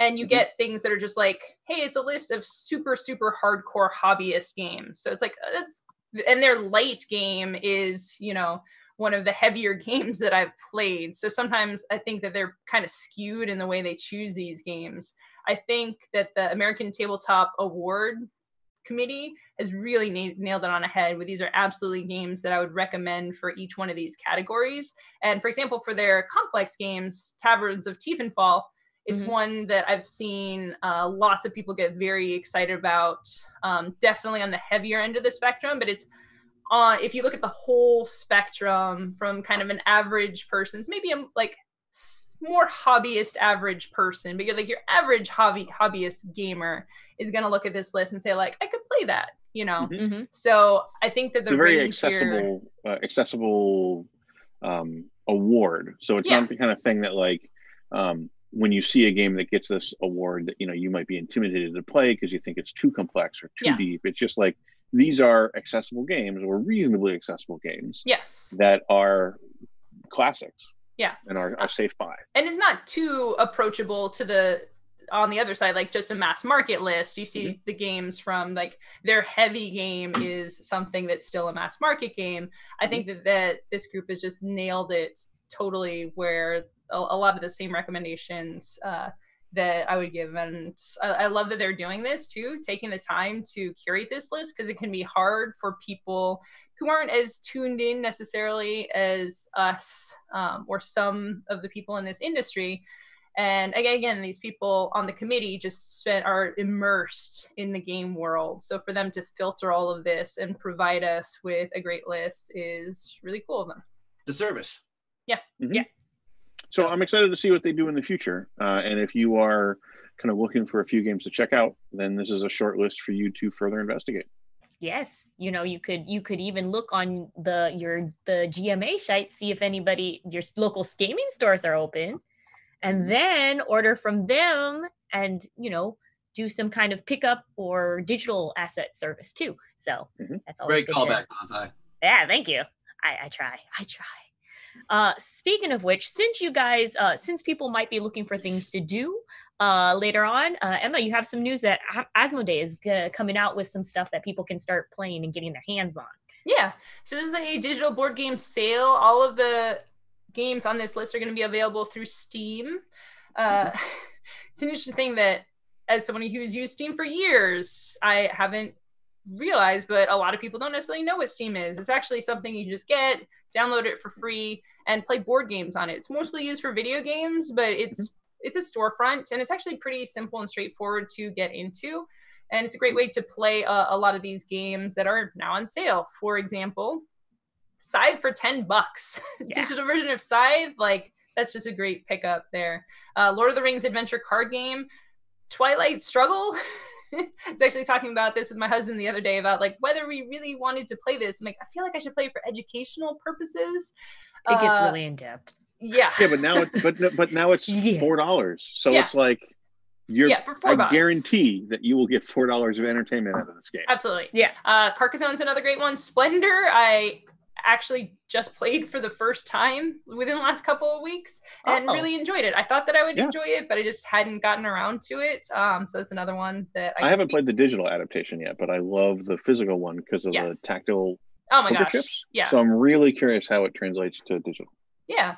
And you get things that are just like, hey, it's a list of super, super hardcore hobbyist games. So it's like, that's... And their light game is, you know, one of the heavier games that I've played. So sometimes I think that they're kind of skewed in the way they choose these games. I think that the American Tabletop Award Committee has really na- nailed it on the head, where these are absolutely games that I would recommend for each one of these categories. And for example, for their complex games, Taverns of Tiefenthal, it's mm-hmm. one that I've seen uh, lots of people get very excited about, um, definitely on the heavier end of the spectrum. But it's, uh, if you look at the whole spectrum from kind of an average person's, maybe a like more hobbyist average person, but you're like your average hobby hobbyist gamer is going to look at this list and say like, I could play that, you know? Mm-hmm. So I think that the, the very accessible, here... uh, accessible um, award. So it's yeah. not the kind of thing that like, um, when you see a game that gets this award that, you know, you might be intimidated to play because you think it's too complex or too yeah. deep. It's just like, these are accessible games or reasonably accessible games. Yes. That are classics. Yeah. And are, are safe by. And it's not too approachable to the, on the other side, like just a mass market list. You see mm-hmm. the games from like their heavy game is something that's still a mass market game. I mm-hmm. think that, that this group has just nailed it totally, where a lot of the same recommendations uh, that I would give. And I, I love that they're doing this too, taking the time to curate this list, because it can be hard for people who aren't as tuned in necessarily as us um, or some of the people in this industry. And again, these people on the committee just spent, are immersed in the game world. So for them to filter all of this and provide us with a great list is really cool of them. The service. Yeah. Mm-hmm. Yeah. So I'm excited to see what they do in the future. Uh, and if you are kind of looking for a few games to check out, then this is a short list for you to further investigate. Yes, you know, you could you could even look on the your the G M A site, see if anybody, your local gaming stores are open, and then order from them and, you know, do some kind of pickup or digital asset service too. So mm-hmm. that's always great callback, Banzai. Yeah, thank you. I, I try. I try. Uh, speaking of which, since you guys, uh, since people might be looking for things to do uh, later on, uh, Emma, you have some news that Asmodee is uh, coming out with some stuff that people can start playing and getting their hands on. Yeah, so this is a digital board game sale. All of the games on this list are going to be available through Steam. Uh, it's an interesting thing that, as someone who's used Steam for years, I haven't realized, but a lot of people don't necessarily know what Steam is. It's actually something you can just get, download it for free, and play board games on it. It's mostly used for video games, but it's it's a storefront, and it's actually pretty simple and straightforward to get into. And it's a great way to play a, a lot of these games that are now on sale. For example, Scythe for ten bucks. Yeah. Digital version of Scythe, like, that's just a great pickup there. Uh, Lord of the Rings adventure card game, Twilight Struggle. I was actually talking about this with my husband the other day about, like, whether we really wanted to play this. I'm like, I feel like I should play it for educational purposes. It gets uh, really in depth. Yeah. Yeah, but now, it, but but now it's yeah. four dollars. So yeah. it's like you're. Yeah, for four I bucks. guarantee that you will get four dollars of entertainment out of this game. Absolutely. Yeah. Uh, Carcassonne's another great one. Splendor, I actually just played for the first time within the last couple of weeks and oh. really enjoyed it. I thought that I would yeah. enjoy it, but I just hadn't gotten around to it. Um, so that's another one that I, I haven't played the digital adaptation yet, but I love the physical one because of yes. the tactile oh my gosh. chips. Yeah. So I'm really curious how it translates to digital. Yeah.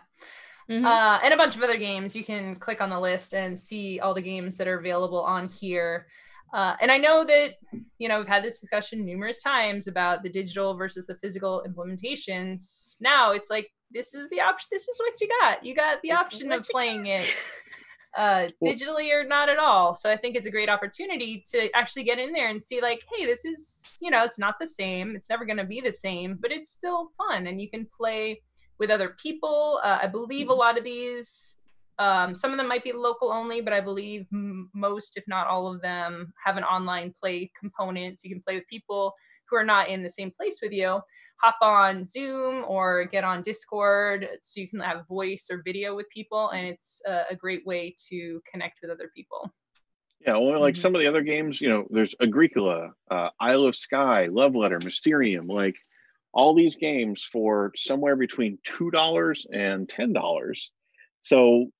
Mm-hmm. Uh, and a bunch of other games. You can click on the list and see all the games that are available on here. Uh, and I know that, you know, we've had this discussion numerous times about the digital versus the physical implementations. Now it's like, this is the option. This is what you got. You got the this option of playing got. it uh, cool. digitally or not at all. So I think it's a great opportunity to actually get in there and see, like, hey, this is, you know, it's not the same. It's never going to be the same, but it's still fun. And you can play with other people. Uh, I believe mm-hmm. a lot of these Um, some of them might be local only, but I believe m- most, if not all of them, have an online play component. So you can play with people who are not in the same place with you. Hop on Zoom or get on Discord so you can have voice or video with people. And it's uh, a great way to connect with other people. Yeah, well, like mm-hmm. some of the other games, you know, there's Agricola, uh, Isle of Skye, Love Letter, Mysterium, like all these games for somewhere between two dollars and ten dollars. So,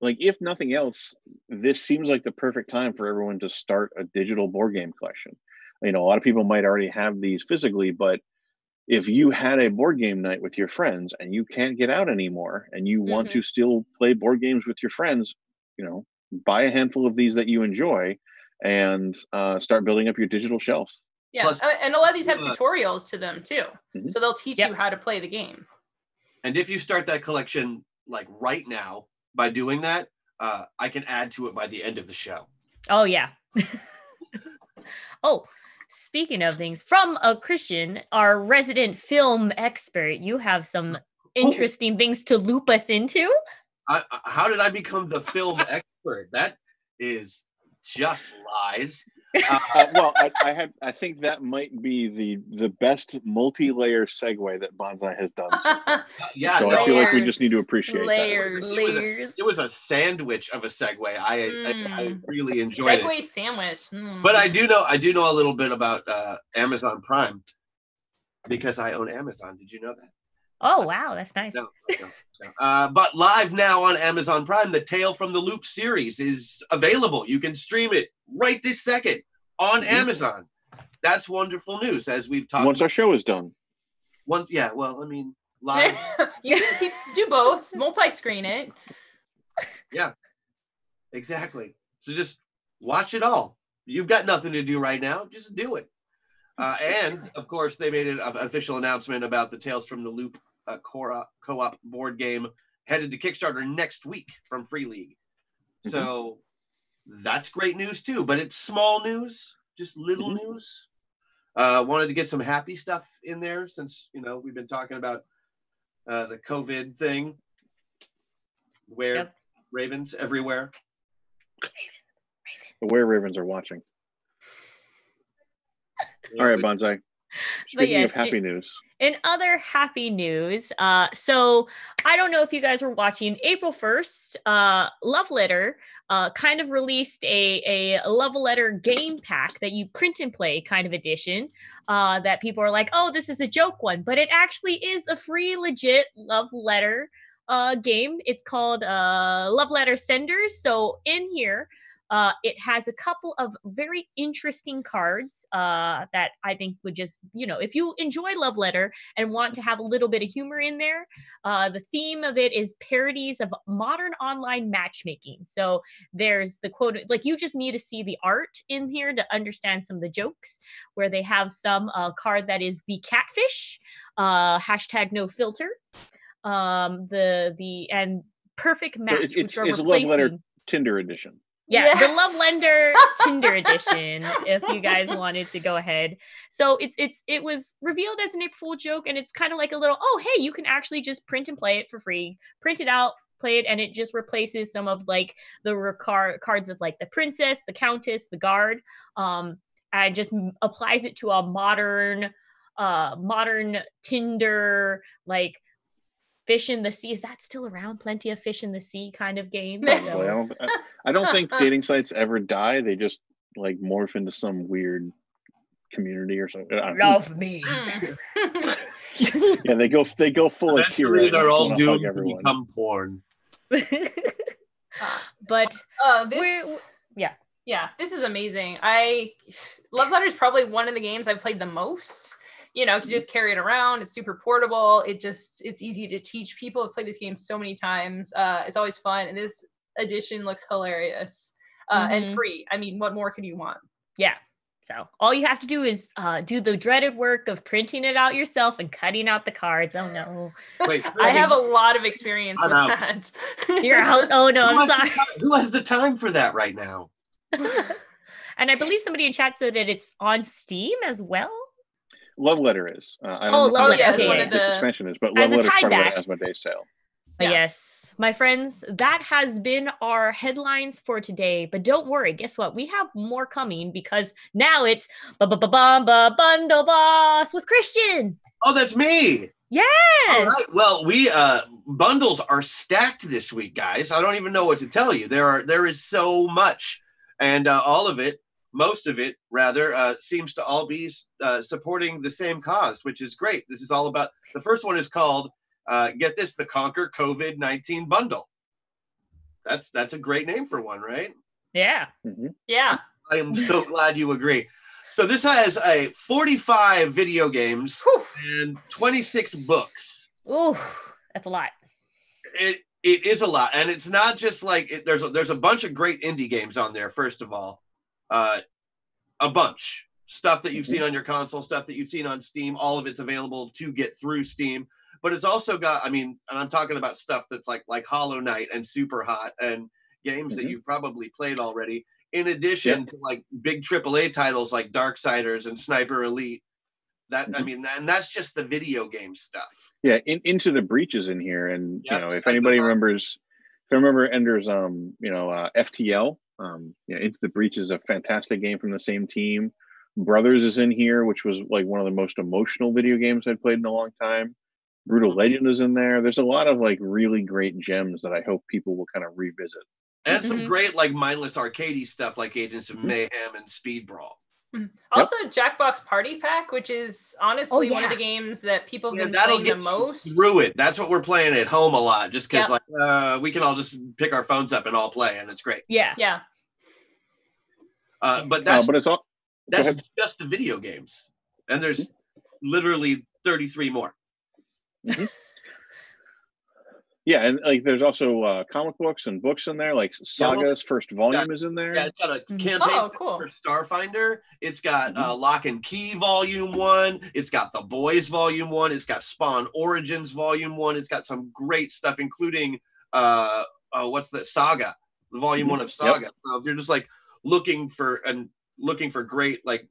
like, if nothing else, this seems like the perfect time for everyone to start a digital board game collection. You know, a lot of people might already have these physically, but if you had a board game night with your friends and you can't get out anymore and you want mm-hmm. to still play board games with your friends, you know, buy a handful of these that you enjoy and uh, start building up your digital shelf. Yeah, Plus, and a lot of these have tutorials to them too. Mm-hmm. So they'll teach yep. you how to play the game. And if you start that collection, like, right now, by doing that, uh, I can add to it by the end of the show. Oh, yeah. Oh, speaking of things, from a Christian, our resident film expert, you have some interesting oh. things to loop us into. I, how did I become the film expert? That is just lies. Uh, uh, well, I, I have. I think that might be the the best multi-layer segue that Banzai has done. So yeah, so layers, I feel like we just need to appreciate layers, that. It was, layers. It was, a, it was a sandwich of a segue. I mm. I, I really enjoyed segue it. Segue sandwich. Mm. But I do know I do know a little bit about uh, Amazon Prime because I own Amazon. Did you know that? Oh so, wow, that's nice. No, no, no. Uh, but live now on Amazon Prime, the Tales from the Loop series is available. You can stream it right this second on Amazon. That's wonderful news, as we've talked. Once about. Our show is done. Once, yeah. Well, I mean, live. You can keep, do both. Multi-screen it. Yeah, exactly. So just watch it all. You've got nothing to do right now. Just do it. Uh, and of course, they made an official announcement about the Tales from the Loop uh, co-op board game headed to Kickstarter next week from Free League. Mm-hmm. So that's great news too, but it's small news, just little mm-hmm. news. Uh, wanted to get some happy stuff in there since, you know, we've been talking about uh, the COVID thing. where yep. ravens everywhere. Ravens. Where ravens are watching. All right, Banzai. Speaking yes, of happy it, news. In other happy news, uh, so I don't know if you guys were watching April first, uh, Love Letter uh, kind of released a, a Love Letter game pack that you print and play kind of edition uh, that people are like, oh, this is a joke one, but it actually is a free, legit Love Letter uh, game. It's called uh, Love Letter Senders. So in here, Uh, it has a couple of very interesting cards uh, that I think would just, you know, if you enjoy Love Letter and want to have a little bit of humor in there, uh, the theme of it is parodies of modern online matchmaking. So there's the quote, like you just need to see the art in here to understand some of the jokes, where they have some uh, card that is the catfish, uh, hashtag no filter, um, the, the, and perfect match, so it's, which are it's replacing- Love Letter Tinder edition. Yeah, yes. The Love Lender Tinder edition, if you guys wanted to go ahead. So it's it's it was revealed as an April Fool joke, and it's kind of like a little, oh, hey, you can actually just print and play it for free. Print it out, play it, and it just replaces some of like the recar- cards of like the princess, the countess, the guard, um, and just applies it to a modern, uh, modern Tinder, like, fish in the sea. Is that still around? Plenty of fish in the sea kind of game. So. I, don't, I don't think dating sites ever die. They just like morph into some weird community or something. Love me. Yeah, they go. They go full. Eventually, of they're all doomed to become porn. But uh, this, we're, we're, yeah, yeah, this is amazing. I Love Letter is probably one of the games I've played the most. You know, because you just carry it around. It's super portable. It just, it's easy to teach people. I've played this game so many times. Uh, it's always fun. And this edition looks hilarious uh, mm-hmm. and free. I mean, what more could you want? Yeah. So all you have to do is uh, do the dreaded work of printing it out yourself and cutting out the cards. Oh, no. Wait, I have a lot of experience I'm with out. that. You're out. Oh, no, who I'm sorry. Who has the time for that right now? And I believe somebody in chat said that it's on Steam as well. Love Letter is. Uh, I don't oh, know Love Letter yeah, is one of the... This expansion is, but Love Letter is part back. of the Asmodee sale. Yeah. Yes, my friends, that has been our headlines for today. But don't worry, guess what? We have more coming because now it's Bundle Boss with Christian. Oh, that's me. Yes. All right. Well, we uh, bundles are stacked this week, guys. I don't even know what to tell you. There are there is so much, and uh, all of it. Most of it, rather, uh, seems to all be uh, supporting the same cause, which is great. This is all about, the first one is called, uh, get this, the Conquer COVID nineteen Bundle. That's that's a great name for one, right? Yeah. Mm-hmm. Yeah. I am so glad you agree. So this has a forty-five video games and twenty-six books. Ooh, that's a lot. It It is a lot. And it's not just like, it, there's a, there's a bunch of great indie games on there, first of all. Uh, a bunch stuff that you've seen on your console, stuff that you've seen on Steam. All of it's available to get through Steam, but it's also got, I mean, and I'm talking about stuff that's like like Hollow Knight and Super Hot and games mm-hmm. that you've probably played already. In addition yep. to like big triple A titles like Darksiders and Sniper Elite. That mm-hmm. I mean, and that's just the video game stuff. Yeah, in, Into the Breach is in here, and yep, you know, if anybody remembers, if I remember Ender's, um, you know, uh, F T L. Um, you know, Into the Breach is a fantastic game from the same team. Brothers is in here, which was like one of the most emotional video games I've played in a long time. Brutal Legend is in there. There's a lot of like really great gems that I hope people will kind of revisit. And mm-hmm. some great like mindless arcade-y stuff like Agents of mm-hmm. Mayhem and Speed Brawl. Also, yep. Jackbox Party Pack, which is honestly oh, yeah. one of the games that people have yeah, been that'll playing get the most. Through it. That's what we're playing at home a lot, just because yep. like uh, we can all just pick our phones up and all play, and it's great. Yeah, yeah. Uh, but that's uh, but it's all... that's just the video games, and there's literally thirty-three more. Mm-hmm. Yeah, and like there's also uh, comic books and books in there. Like Saga's yeah, well, first volume got, is in there. Yeah, it's got a campaign oh, cool. for Starfinder. It's got mm-hmm. uh, Lock and Key Volume One. It's got The Boys Volume One. It's got Spawn Origins Volume One. It's got some great stuff, including uh, uh, what's that Saga, Volume mm-hmm. One of Saga. Yep. So if you're just like looking for and looking for great like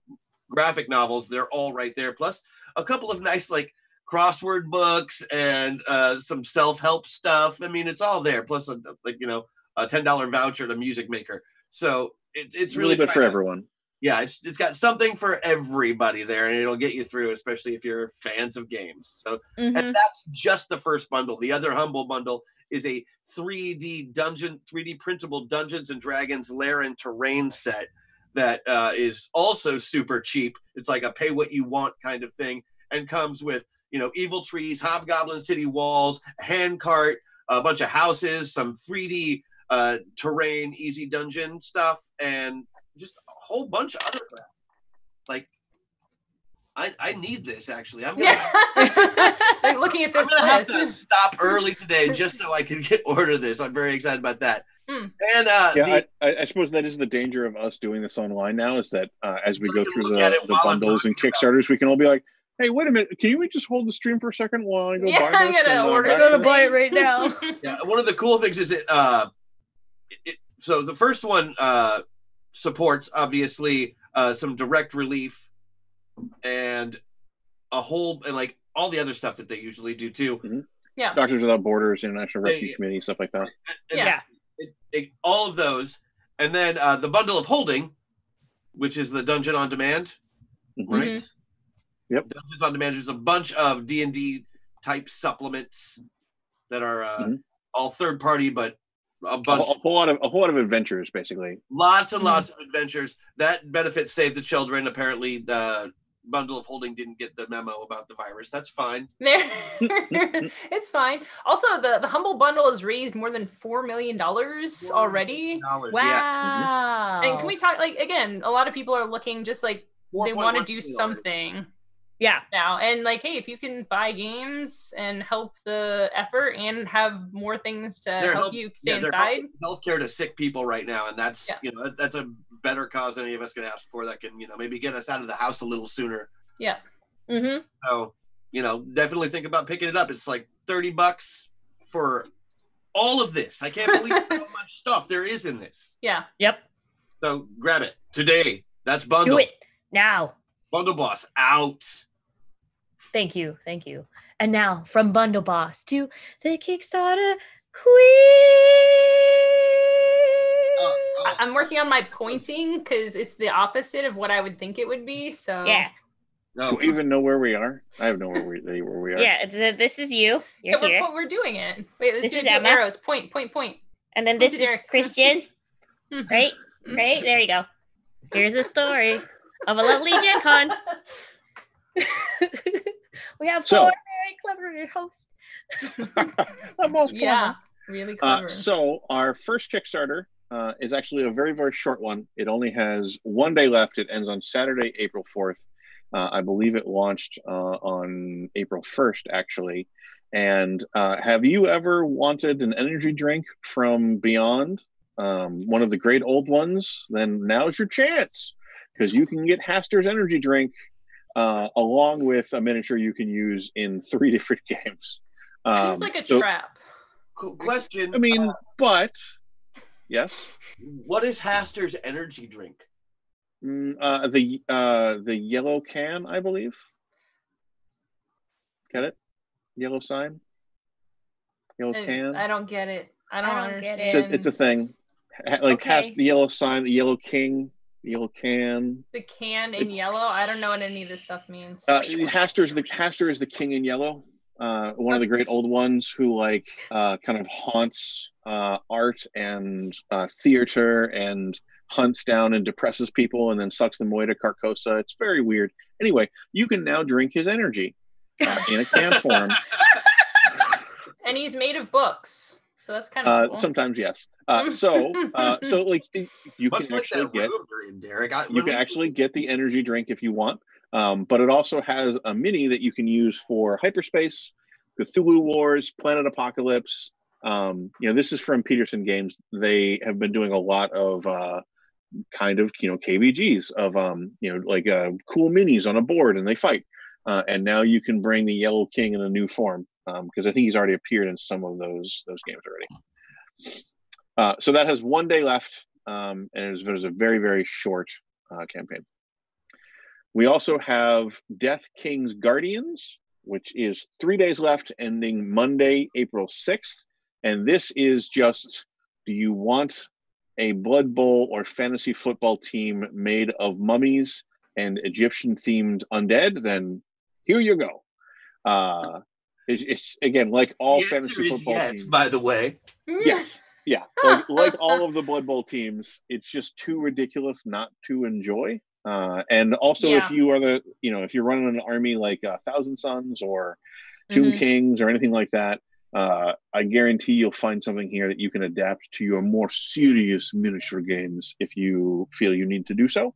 graphic novels, they're all right there. Plus a couple of nice like crossword books and uh, some self-help stuff. I mean, it's all there. Plus, a, like, you know, a ten dollar voucher to Music Maker. So it, it's really good for to, everyone. Yeah, it's it's got something for everybody there, and it'll get you through, especially if you're fans of games. So, mm-hmm. and that's just the first bundle. The other humble bundle is a three D dungeon, three D printable Dungeons and Dragons lair and terrain set that uh, is also super cheap. It's like a pay what you want kind of thing, and comes with, you know, evil trees, hobgoblin city walls, a hand cart, a bunch of houses, some three D uh, terrain, easy dungeon stuff, and just a whole bunch of other crap. Like, I, I need this, actually. I'm gonna, yeah. like looking at this. I'm gonna have to stop early today just so I can get order this. I'm very excited about that. Mm. And uh, yeah, the, I, I suppose that is the danger of us doing this online now, is that uh, as we go through the, the bundles and Kickstarters, we can all be like, "Hey, wait a minute! Can you just hold the stream for a second while I go yeah, buy this?" Yeah, I'm gonna order. I'm gonna buy it right now. Yeah, one of the cool things is it. Uh, it so the first one uh, supports obviously uh, some direct relief. And a whole and like all the other stuff that they usually do too. Mm-hmm. Yeah, Doctors Without Borders, International Refugee yeah. Committee, stuff like that. And yeah, it, it, all of those, and then uh, the bundle of holding, which is the Dungeon on Demand, mm-hmm. right? Mm-hmm. Yep, Dungeons on Demand. There's a bunch of D and D type supplements that are uh, mm-hmm. all third party, but a bunch, a, a whole lot of a whole lot of adventures, basically. Lots and mm-hmm. lots of adventures. That benefits Save the Children. Apparently, the Bundle of Holding didn't get the memo about the virus. That's fine. It's fine. Also, the, the Humble Bundle has raised more than four million dollars already. Wow. Yeah. Mm-hmm. And can we talk, like, again, a lot of people are looking just like they want to do something. Yeah. Now, and like, hey, if you can buy games and help the effort and have more things to help, help you stay yeah, inside. Healthcare to sick people right now. And that's, yeah. you know, that's a better cause than any of us can ask for, that can, you know, maybe get us out of the house a little sooner. Yeah. Mm-hmm. So, you know, definitely think about picking it up. It's like thirty bucks for all of this. I can't believe how much stuff there is in this. Yeah. Yep. So grab it today. That's bundled. Do it now. Bundleboss out. Thank you, thank you. And now from Bundleboss to the Kickstarter Queen. Uh, uh, I'm working on my pointing because it's the opposite of what I would think it would be. So yeah. No, do we even know where we are? I have no where we where we are. Yeah, th this is you. You're yeah, here. We're, we're doing it. Wait, let's this do it. Arrows. Point, point, point. And then this is Derek. Christian. Right, right. There you go. Here's a story of a lovely Gen Con. We have four so, very clever hosts. Most yeah, really clever. Uh, so our first Kickstarter uh, is actually a very, very short one. It only has one day left. It ends on Saturday, April fourth. Uh, I believe it launched uh, on April first, actually. And uh, have you ever wanted an energy drink from Beyond? Um, one of the great old ones? Then now's your chance, because you can get Haster's energy drink Uh, along with a miniature you can use in three different games. Um, Seems like a so, trap. Cool question. I mean, uh, but, yes? What is Haster's energy drink? Mm, uh, the uh, the yellow can, I believe. Get it? Yellow sign? Yellow I, can? I don't get it. I don't, I don't understand. It's a, it's a thing. Like, okay. Has the yellow sign, the yellow king. Yellow can. The can in the, yellow? I don't know what any of this stuff means. Uh, Haster is the Haster is the king in yellow. Uh, one okay. of the great old ones who like uh, kind of haunts uh, art and uh, theater and hunts down and depresses people and then sucks them away to Carcosa. It's very weird. Anyway, you can now drink his energy uh, in a can form. And he's made of books. So that's kind of uh, cool. Sometimes, yes. Uh, so, uh, so like you What's can actually get in, Derek? I, you can actually get the energy drink if you want, um, but it also has a mini that you can use for hyperspace, Cthulhu Wars, Planet Apocalypse. Um, you know, this is from Peterson Games. They have been doing a lot of uh, kind of you know K V Gs of um, you know like uh, cool minis on a board and they fight. Uh, and now you can bring the Yellow King in a new form. Because um, I think he's already appeared in some of those those games already. Uh, so that has one day left, um, and it was, it was a very, very short uh, campaign. We also have Death King's Guardians, which is three days left, ending Monday, April sixth. And this is just, do you want a Blood Bowl or fantasy football team made of mummies and Egyptian-themed undead? Then here you go. Uh, it's, it's, again, like all the fantasy football yet, teams. By the way. Yes. Yeah. Like, like all of the Blood Bowl teams, it's just too ridiculous not to enjoy. Uh, and also, yeah. if you are the, you know, if you're running an army like uh, Thousand Sons or Tomb mm-hmm. Kings or anything like that, uh, I guarantee you'll find something here that you can adapt to your more serious miniature games if you feel you need to do so.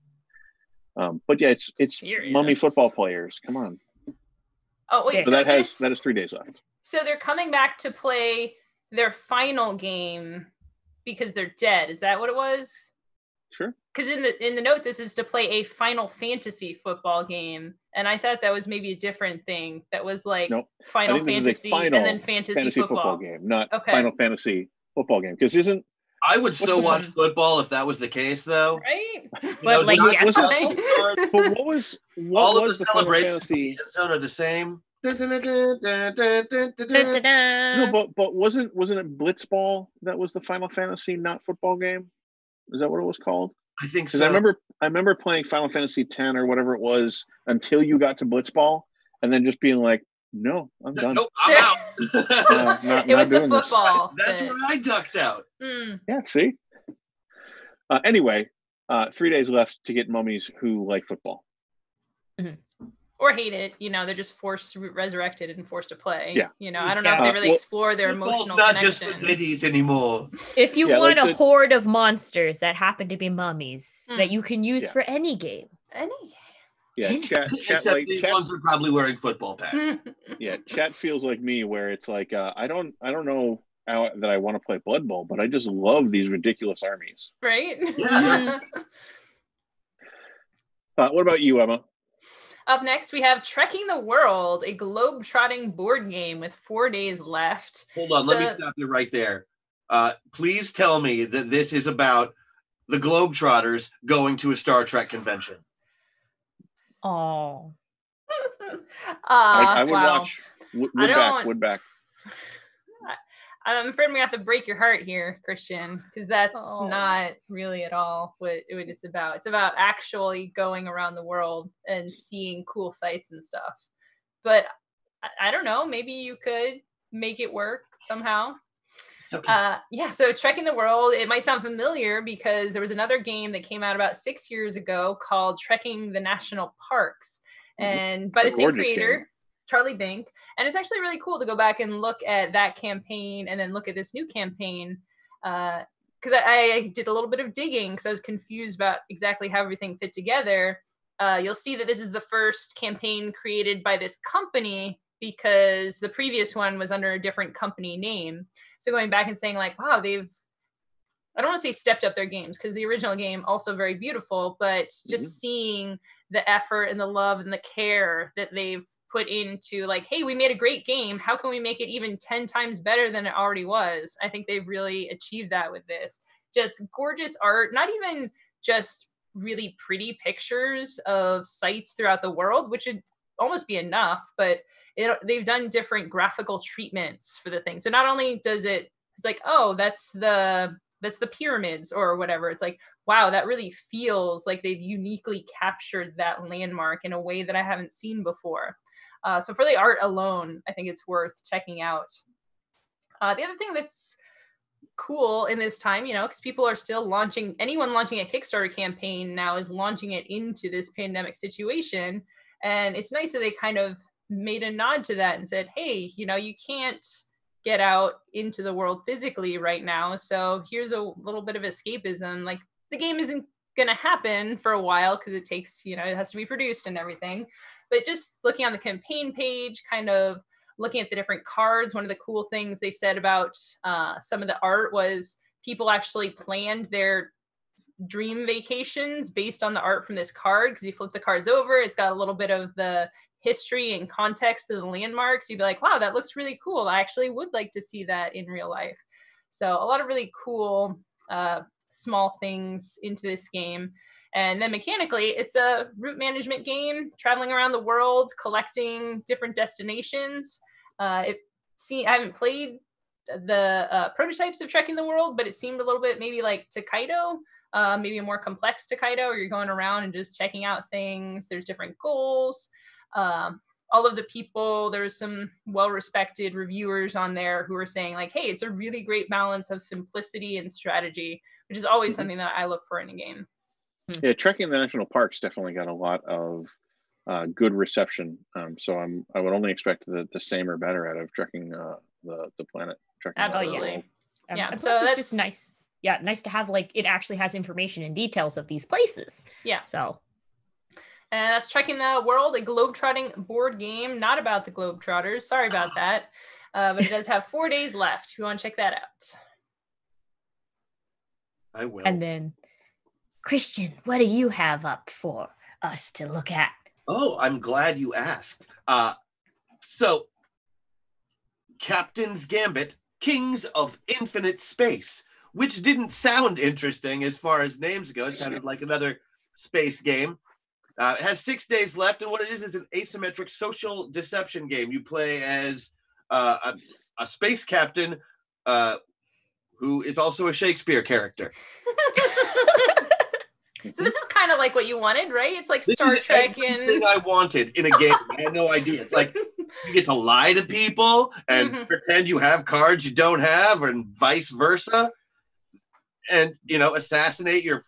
Um, but yeah, it's it's serious. Mummy football players. Come on. Oh wait, so, so that this, has that is three days left. So they're coming back to play their final game because they're dead. Is that what it was? Sure. Because in the in the notes, this is to play a Final Fantasy football game, and I thought that was maybe a different thing. That was like nope. Final Fantasy final and then fantasy, fantasy football. football game, not okay. Final Fantasy football game. Because isn't I would so watch one? Football if that was the case, though. Right? You but know, like, yeah. But what was what all was of the, the celebrations in the end zone are the same? Da, da, da, da, da, da, da, da. No, but but wasn't wasn't it Blitzball that was the Final Fantasy, not football game? Is that what it was called? I think so. I remember I remember playing Final Fantasy ten or whatever it was until you got to Blitzball, and then just being like, "No, I'm done. No, I'm out." uh, not, it was the football. That's where I ducked out. Mm. Yeah. See. Uh, anyway, uh, three days left to get mummies who like football, mm-hmm. or hate it. You know, they're just forced, resurrected, and forced to play. Yeah. You know, I don't know yeah. if they really uh, well, explore their emotional connection. Not just for biddies anymore. If you yeah, want like a the... horde of monsters that happen to be mummies mm. that you can use yeah. for any game, any game. Yeah, chat, chat, except like, the chat, ones are probably wearing football pads. Yeah, chat feels like me, where it's like uh, I don't, I don't know how, that I want to play Blood Bowl, but I just love these ridiculous armies. Right. Yeah. uh, what about you, Emma? Up next, we have Trekking the World, a globe-trotting board game with four days left. Hold on, so, let me stop you right there. Uh, please tell me that this is about the Globetrotters going to a Star Trek convention. Oh, uh, I, I would wow. watch wood, wood I back, wood back. I, I'm afraid we have to break your heart here, Christian, because that's oh. not really at all what, what it's about. It's about actually going around the world and seeing cool sights and stuff. But I, I don't know, maybe you could make it work somehow. Okay. Uh, yeah, so Trekking the World, it might sound familiar because there was another game that came out about six years ago called Trekking the National Parks, and by the same creator, game. Charlie Bink. And it's actually really cool to go back and look at that campaign and then look at this new campaign, because uh, I, I did a little bit of digging because I was confused about exactly how everything fit together. Uh, you'll see that this is the first campaign created by this company, because the previous one was under a different company name. So going back and saying like, wow, they've, I don't want to say stepped up their games, because the original game also very beautiful, but just mm-hmm. seeing the effort and the love and the care that they've put into like, hey, we made a great game. How can we make it even ten times better than it already was? I think they've really achieved that with this. Just gorgeous art, not even just really pretty pictures of sites throughout the world, which would almost be enough, but it, they've done different graphical treatments for the thing. So not only does it, it's like, oh, that's the that's the pyramids or whatever. It's like, wow, that really feels like they've uniquely captured that landmark in a way that I haven't seen before. Uh, so for the art alone, I think it's worth checking out. Uh, the other thing that's cool in this time, you know, because people are still launching, anyone launching a Kickstarter campaign now is launching it into this pandemic situation. And it's nice that they kind of made a nod to that and said, hey, you know, you can't get out into the world physically right now. So here's a little bit of escapism. Like the game isn't going to happen for a while because it takes, you know, it has to be produced and everything. But just looking on the campaign page, kind of looking at the different cards, one of the cool things they said about uh, some of the art was people actually planned their dream vacations based on the art from this card, because you flip the cards over, it's got a little bit of the history and context of the landmarks. You'd be like, wow, that looks really cool. I actually would like to see that in real life. So a lot of really cool uh, small things into this game. And then mechanically, it's a route management game, traveling around the world, collecting different destinations. Uh, it see, I haven't played the uh, prototypes of Trekking the World, but it seemed a little bit maybe like Takedo, uh, maybe a more complex Takedo, where you're going around and just checking out things. There's different goals. Um, all of the people, there was some well-respected reviewers on there who were saying like, hey, it's a really great balance of simplicity and strategy, which is always mm-hmm. something that I look for in a game. Yeah, Trekking the National Parks definitely got a lot of uh, good reception. Um, so I'm I would only expect the, the same or better out of Trekking uh, the the planet. Trekking Absolutely, the world. Um, yeah. Plus, so it's that's just nice. Yeah, nice to have like it actually has information and details of these places. Yeah. So, and that's Trekking the World, a globetrotting board game, not about the Globetrotters. Sorry about that, uh, but it does have four days left. Who want to check that out? I will. And then. Christian, what do you have up for us to look at? Oh, I'm glad you asked. Uh, so, Captain's Gambit, Kings of Infinite Space, which didn't sound interesting as far as names go. It sounded like another space game. Uh, it has six days left, and what it is is an asymmetric social deception game. You play as uh, a, a space captain uh, who is also a Shakespeare character. So this is kind of like what you wanted, right? It's like this Star is Trek and everything I wanted in a game. I had no idea. It's like you get to lie to people and mm-hmm. pretend you have cards you don't have, and vice versa. And you know, assassinate your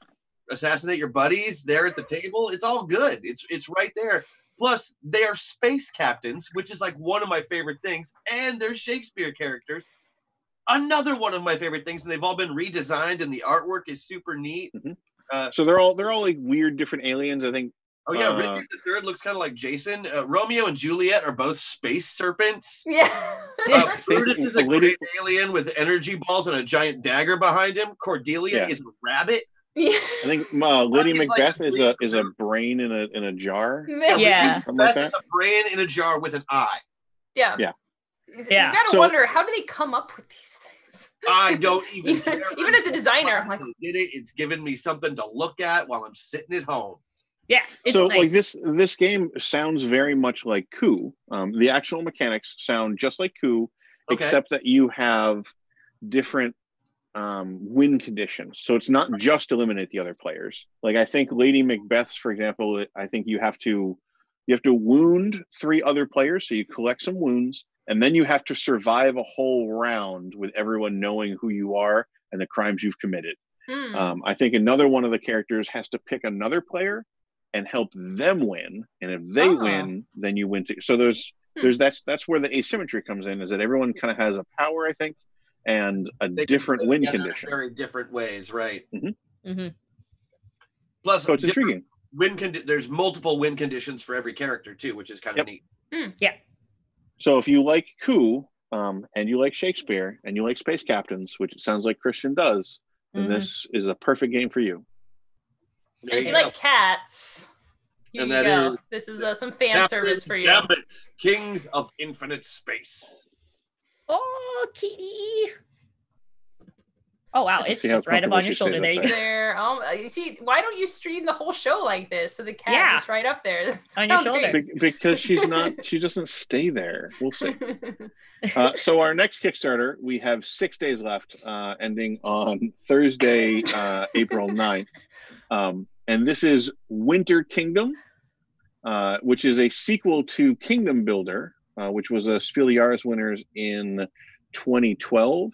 assassinate your buddies there at the table. It's all good. It's it's right there. Plus, they are space captains, which is like one of my favorite things, and they're Shakespeare characters. Another one of my favorite things, and they've all been redesigned, and the artwork is super neat. Mm-hmm. Uh, so they're all they're all like weird different aliens, I think. Oh yeah, uh, Richard the Third looks kind of like Jason. Uh, Romeo and Juliet are both space serpents. Yeah. uh, Brutus is a great alien with energy balls and a giant dagger behind him. Cordelia yeah. is a rabbit. Yeah. I think uh, Lady Macbeth like is a is a brain in a in a jar. Yeah, yeah. Macbeth like is a brain in a jar with an eye. Yeah. Yeah. yeah. You gotta so, wonder how do they come up with these things. I don't even even, care. even as a designer, I'm like, did it? It's given me something to look at while I'm sitting at home. Yeah, it's so nice. Like this, this game sounds very much like Coup. Um, the actual mechanics sound just like Coup, okay. except that you have different um, win conditions. So it's not right. just eliminate the other players. Like I think Lady Macbeth's, for example, I think you have to you have to wound three other players, so you collect some wounds. And then you have to survive a whole round with everyone knowing who you are and the crimes you've committed. Mm. Um, I think another one of the characters has to pick another player and help them win. And if they oh. win, then you win too. So there's, hmm. there's that's that's where the asymmetry comes in, is that everyone kind of has a power, I think, and a they different win condition. Very different ways, right? Mm-hmm. Mm-hmm. Plus, so it's intriguing. Win condi- there's multiple win conditions for every character too, which is kind of yep. neat. Mm. Yeah. So if you like Coup, um, and you like Shakespeare, and you like space captains, which it sounds like Christian does, then mm-hmm. this is a perfect game for you. There if you, you like cats, here and you go. Is, this is uh, some fan service for you. Gambit, Kings of Infinite Space. Oh, kitty. Oh, wow. It's just right up on your shoulder. There you go. There. Um, you see, why don't you stream the whole show like this? So the cat yeah. is right up there. On your shoulder. Be- because she's not, she doesn't stay there. We'll see. Uh, so our next Kickstarter, we have six days left, uh, ending on Thursday, uh, April ninth. Um, and this is Winter Kingdom, uh, which is a sequel to Kingdom Builder, uh, which was a Spieljahr's winners in twenty twelve.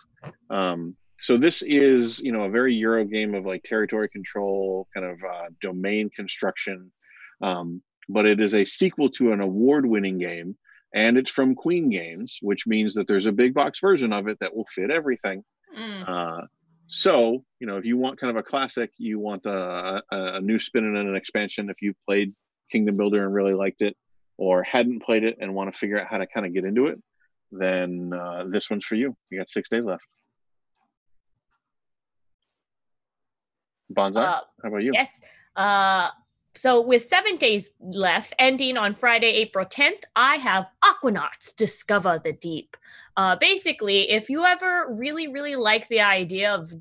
Um, So this is, you know, a very Euro game of like territory control, kind of uh, domain construction, um, but it is a sequel to an award-winning game, and it's from Queen Games, which means that there's a big box version of it that will fit everything. Mm. Uh, so, you know, if you want kind of a classic, you want a, a, a new spin and an expansion. If you've played Kingdom Builder and really liked it, or hadn't played it and want to figure out how to kind of get into it, then uh, this one's for you. You got six days left. Banzai, uh, how about you? Yes. Uh, so with seven days left, ending on Friday, April tenth, I have Aquanauts Discover the Deep. Uh, basically, if you ever really, really like the idea of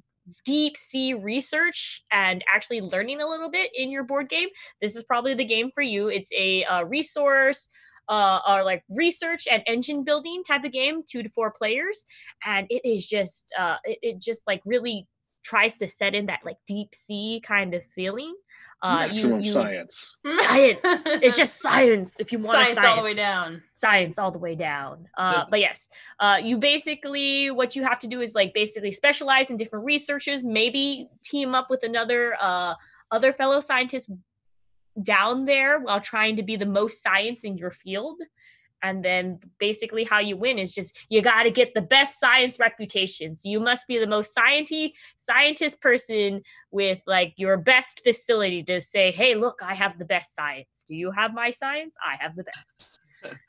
deep sea research and actually learning a little bit in your board game, this is probably the game for you. It's a uh, resource uh, or like research and engine building type of game, two to four players. And it is just, uh, it, it just like really tries to set in that like deep sea kind of feeling. Uh, Maximum you, you, science. Science. It's just science if you want science. Science all the way down. Science all the way down. Uh, but yes, uh, you basically, what you have to do is like basically specialize in different researches, maybe team up with another uh, other fellow scientist down there while trying to be the most science in your field. And then basically how you win is just, you got to get the best science reputations. You must be the most scienty, scientist person with like your best facility to say, hey, look, I have the best science. Do you have my science? I have the best.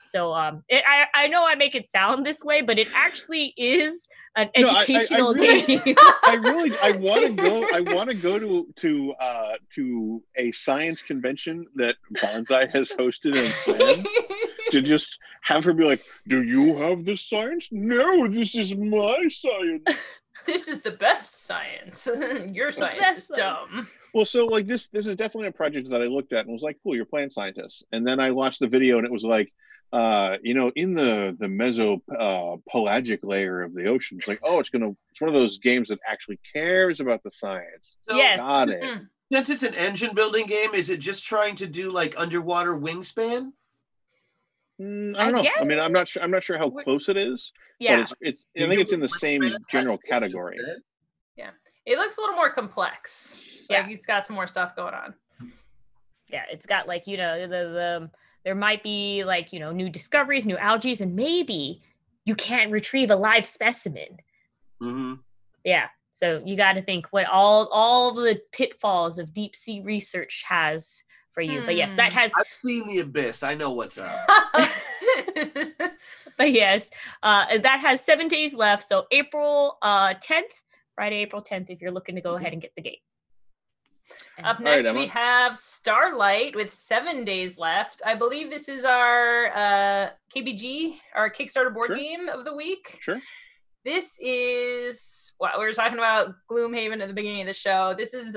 So um, it, I, I know I make it sound this way, but it actually is an no, educational I, I, I really, game. I really, I want to go. I want to go to to uh, to a science convention that Banzai has hosted and planned to just have her be like, "Do you have this science? No, this is my science. This is the best science. Your science is dumb." Science. Well, so like this, this is definitely a project that I looked at and was like, "Cool, you're playing scientists." And then I watched the video, and it was like, uh, you know, in the the mesopelagic uh, layer of the ocean, it's like, oh, it's gonna, it's one of those games that actually cares about the science. So, yes. Got it. Mm. Since it's an engine building game, is it just trying to do like underwater Wingspan? Mm, I don't Again? know. I mean, I'm not sure. I'm not sure how close it is. Yeah, but it's, it's, I think it's in the same general category. Yeah, it looks a little more complex. Yeah, like, it's got some more stuff going on. Yeah, it's got like you know the, the there might be like you know new discoveries, new algae, and maybe you can't retrieve a live specimen. Mm-hmm. Yeah, so you got to think what all all the pitfalls of deep sea research has. For you, but yes, that has. I've seen the abyss. I know what's up. But yes, uh, that has seven days left. So April uh, tenth, Friday, April tenth, if you're looking to go ahead and get the game. And up next, right, we have Starlight with seven days left. I believe this is our uh, K B G, our Kickstarter board sure. game of the week. Sure. This is what we were talking about Gloomhaven at the beginning of the show. This is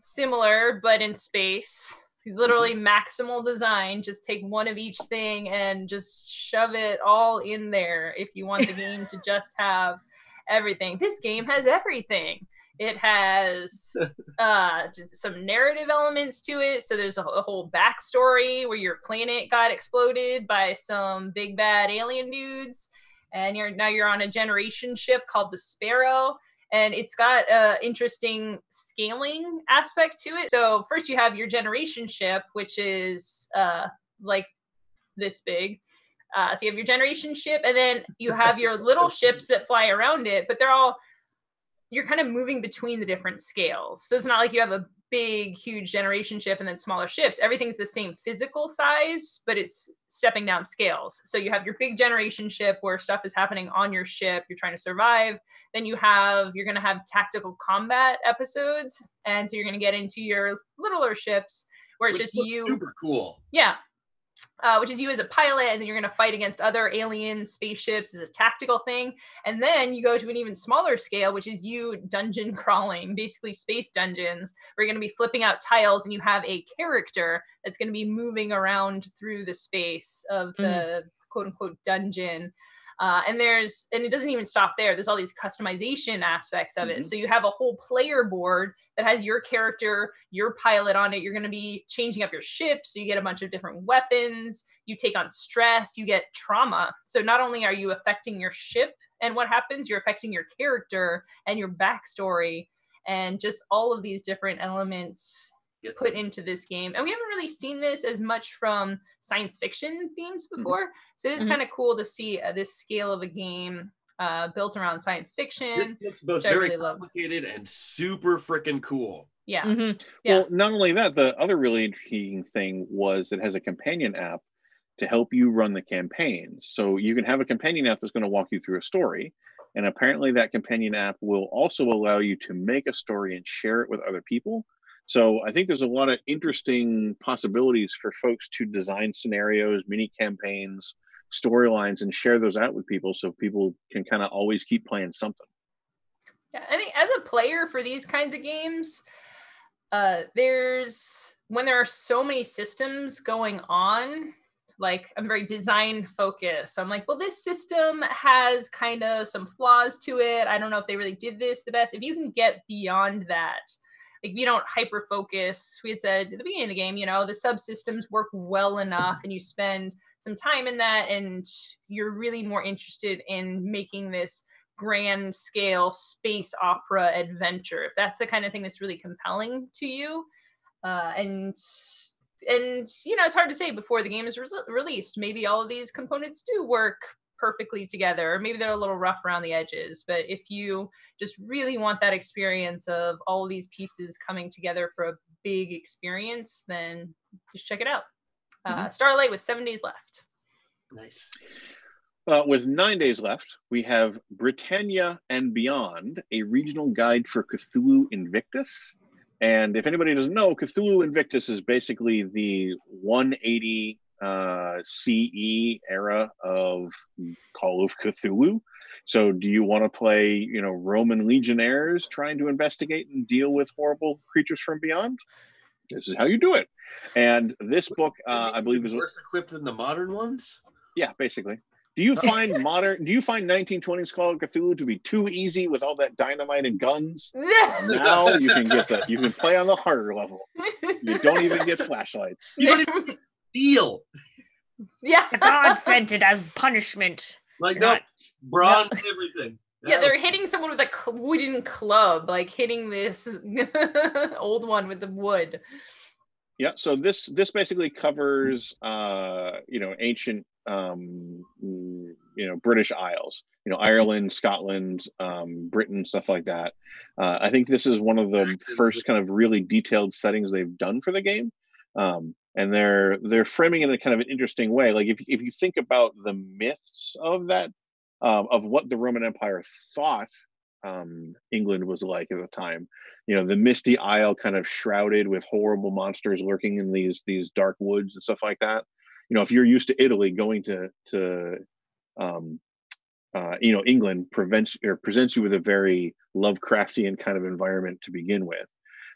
similar, but in space. Literally maximal design, just take one of each thing and just shove it all in there if you want the game to just have everything. This game has everything. It has uh, just some narrative elements to it. So there's a, a whole backstory where your planet got exploded by some big bad alien dudes. And you're now you're on a generation ship called the Sparrow. And it's got an interesting scaling aspect to it. So first you have your generation ship, which is uh, like this big. Uh, so you have your generation ship, and then you have your little ships that fly around it, but they're all, you're kind of moving between the different scales. So it's not like you have a big, huge generation ship and then smaller ships. Everything's the same physical size, but it's stepping down scales. So you have your big generation ship where stuff is happening on your ship. You're trying to survive. Then you have, you're going to have tactical combat episodes. And so you're going to get into your littler ships where it's Which just you. Super cool. Yeah. Uh, which is you as a pilot, and then you're going to fight against other alien spaceships as a tactical thing. And then you go to an even smaller scale, which is you dungeon crawling, basically space dungeons, where you're going to be flipping out tiles, and you have a character that's going to be moving around through the space of the mm-hmm. quote-unquote dungeon. Uh, and there's, and it doesn't even stop there. There's all these customization aspects of it. Mm-hmm. So you have a whole player board that has your character, your pilot on it. You're going to be changing up your ship. So you get a bunch of different weapons. You take on stress. You get trauma. So not only are you affecting your ship and what happens, you're affecting your character and your backstory and just all of these different elements put into this game. And we haven't really seen this as much from science fiction themes before. Mm-hmm. So it is mm-hmm. kind of cool to see uh, this scale of a game uh, built around science fiction. This looks both very really complicated love. and super freaking cool. Yeah. Mm-hmm. yeah. Well, not only that, the other really intriguing thing was it has a companion app to help you run the campaign. So you can have a companion app that's going to walk you through a story. And apparently that companion app will also allow you to make a story and share it with other people. So I think there's a lot of interesting possibilities for folks to design scenarios, mini campaigns, storylines, and share those out with people so people can kind of always keep playing something. Yeah, I think as a player for these kinds of games, uh, there's, when there are so many systems going on, like I'm very design focused. So I'm like, well, this system has kind of some flaws to it. I don't know if they really did this the best. If you can get beyond that, like if you don't hyper focus, we had said at the beginning of the game, you know, the subsystems work well enough and you spend some time in that and you're really more interested in making this grand scale space opera adventure. If that's the kind of thing that's really compelling to you, uh, and And, you know, it's hard to say before the game is re released. Maybe all of these components do work perfectly together, or maybe they're a little rough around the edges. But if you just really want that experience of all of these pieces coming together for a big experience, then just check it out. Mm-hmm. uh, Starlight with seven days left. Nice. Uh, with nine days left, we have Britannia and Beyond, a regional guide for Cthulhu Invictus. And if anybody doesn't know, Cthulhu Invictus is basically the one eighty uh, C E era of Call of Cthulhu. So do you want to play, you know, Roman legionnaires trying to investigate and deal with horrible creatures from beyond? This is how you do it. And this book, uh, I believe, is worse equipped than the modern ones. Yeah, basically. Do you find modern? Do you find nineteen twenties Call of Cthulhu to be too easy with all that dynamite and guns? Now you can get that. You can play on the harder level. You don't even get flashlights. You don't even get steel. Yeah, the God sent it as punishment. Like that, bronze yeah. everything. Yeah, yeah, they're hitting someone with a cl wooden club, like hitting this old one with the wood. Yeah. So this this basically covers uh, you know, ancient. Um, you know, British Isles, you know, Ireland, Scotland, um, Britain, stuff like that. Uh, I think this is one of the first kind of really detailed settings they've done for the game. Um, and they're they're framing it in a kind of an interesting way. Like if, if you think about the myths of that, um, of what the Roman Empire thought um, England was like at the time, you know, the Misty Isle kind of shrouded with horrible monsters lurking in these, these dark woods and stuff like that. You know, if you're used to Italy, going to to um, uh, you know, England prevents or presents you with a very Lovecraftian kind of environment to begin with.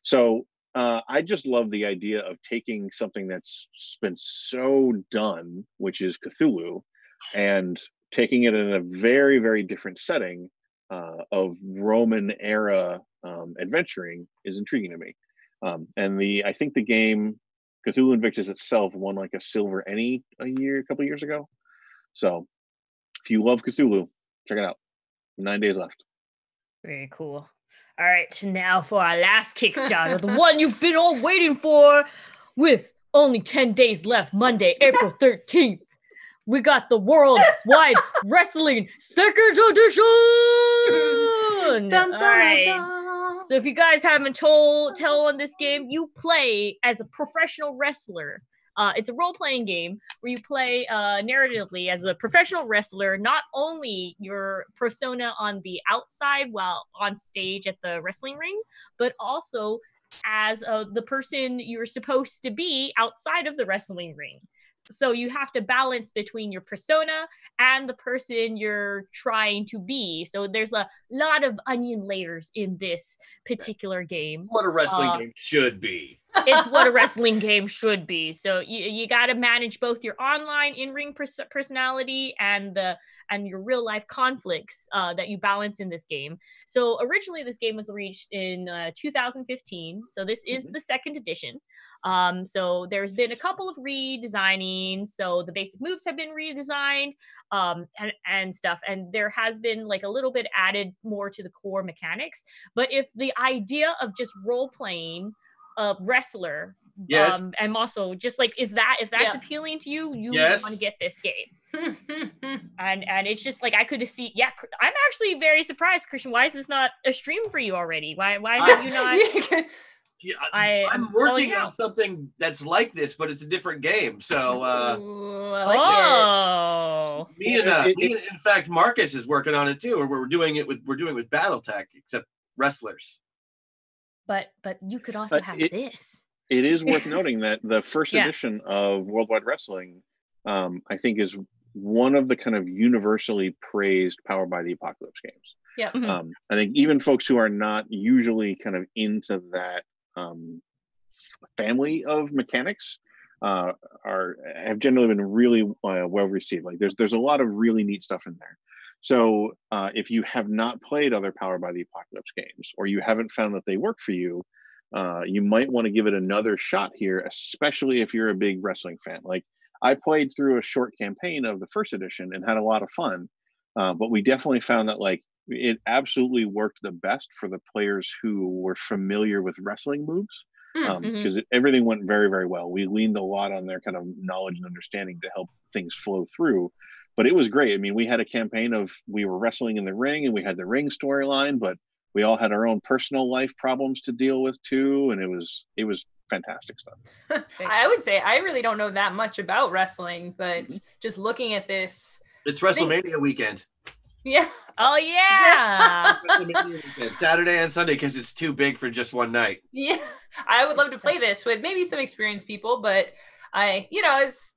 So uh, I just love the idea of taking something that's been so done, which is Cthulhu, and taking it in a very very different setting uh, of Roman era um, adventuring is intriguing to me. Um, and the I think the game. Cthulhu Invictus itself won like a silver Emmy a year, a couple years ago. So if you love Cthulhu, check it out. Nine days left. Very cool. All right, now for our last Kickstarter, the one you've been all waiting for with only ten days left, Monday, April thirteenth. We got the Worldwide Wrestling Second Edition. Dun, dun, all right. Dun, dun. So if you guys haven't told tell on this game, you play as a professional wrestler. Uh, it's a role-playing game where you play uh, narratively as a professional wrestler, not only your persona on the outside while on stage at the wrestling ring, but also as uh, the person you're supposed to be outside of the wrestling ring. So you have to balance between your persona and the person you're trying to be. So there's a lot of onion layers in this particular game. What a wrestling uh, game should be. It's what a wrestling game should be. So you, you got to manage both your online in-ring pers personality and the and your real life conflicts uh, that you balance in this game. So originally this game was released in uh, two thousand fifteen. So this is mm-hmm. the second edition. Um, so there's been a couple of redesigning. So the basic moves have been redesigned um, and, and stuff. And there has been like a little bit added more to the core mechanics. But if the idea of just role playing a wrestler yes. um, and also just like, is that, if that's yeah. appealing to you, you yes. want to get this game. and and it's just like, I could see, yeah, I'm actually very surprised, Christian, why is this not a stream for you already? Why why have you not? Yeah, I, I'm working on something that's like this, but it's a different game. So, uh, Ooh, I like oh, it. me and uh, me and, in fact, Marcus is working on it too. Or we're doing it with we're doing it with BattleTech, except wrestlers. But but you could also uh, have it, this. It is worth noting that the first yeah. edition of Worldwide Wrestling, um, I think, is one of the kind of universally praised Powered by the Apocalypse games. Yeah. Mm-hmm. Um, I think even folks who are not usually kind of into that um, family of mechanics uh, are have generally been really uh, well received. Like there's there's a lot of really neat stuff in there. So uh, if you have not played other Powered by the Apocalypse games, or you haven't found that they work for you, uh, you might want to give it another shot here, especially if you're a big wrestling fan. Like I played through a short campaign of the first edition and had a lot of fun, uh, but we definitely found that like it absolutely worked the best for the players who were familiar with wrestling moves, because um, mm-hmm. everything went very, very well. We leaned a lot on their kind of knowledge and understanding to help things flow through. But it was great. I mean, we had a campaign of we were wrestling in the ring and we had the ring storyline, but we all had our own personal life problems to deal with too. And it was it was fantastic stuff. I would say I really don't know that much about wrestling, but mm-hmm. just looking at this. It's WrestleMania thing. Weekend. Yeah. Oh, yeah. Saturday and Sunday, because it's too big for just one night. Yeah. I would love to play this with maybe some experienced people, but I, you know, it's.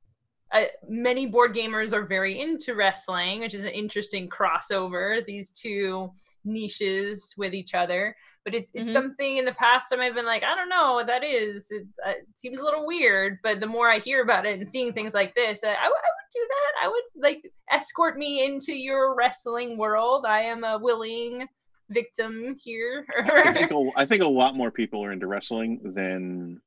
Uh, many board gamers are very into wrestling, which is an interesting crossover, these two niches with each other. But it's, it's mm-hmm. something in the past time I've been like, I don't know what that is. It uh, seems a little weird. But the more I hear about it and seeing things like this, I, I, w- I would do that. I would like escort me into your wrestling world. I am a willing victim here. I, think a, I think a lot more people are into wrestling than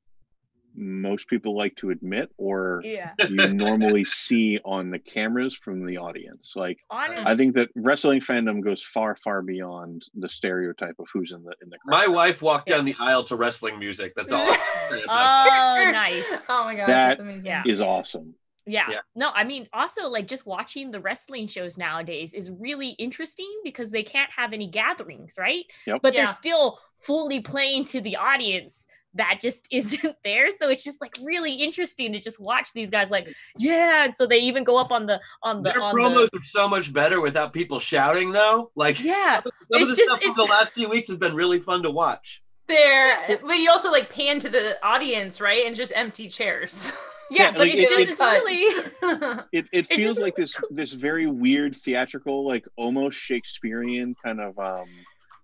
most people like to admit, or yeah. you normally see on the cameras from the audience. Like, I think that wrestling fandom goes far, far beyond the stereotype of who's in the in the. crowd. My wife walked yeah. down the aisle to wrestling music. That's all. Oh, nice! Oh my god, that that's amazing. Yeah. is awesome. Yeah. yeah. No, I mean, also like just watching the wrestling shows nowadays is really interesting because they can't have any gatherings, right? Yep. But yeah. they're still fully playing to the audience that just isn't there. So it's just like really interesting to just watch these guys like, yeah. And so they even go up on the, on the Their on promos the... are so much better without people shouting though. Like yeah. some, some of the just, stuff from the last few weeks has been really fun to watch. There, but you also like pan to the audience, right? And just empty chairs. Yeah, yeah, but like, it's, it, just, it, it's really... It, it feels like this this very weird theatrical, like almost Shakespearean kind of um,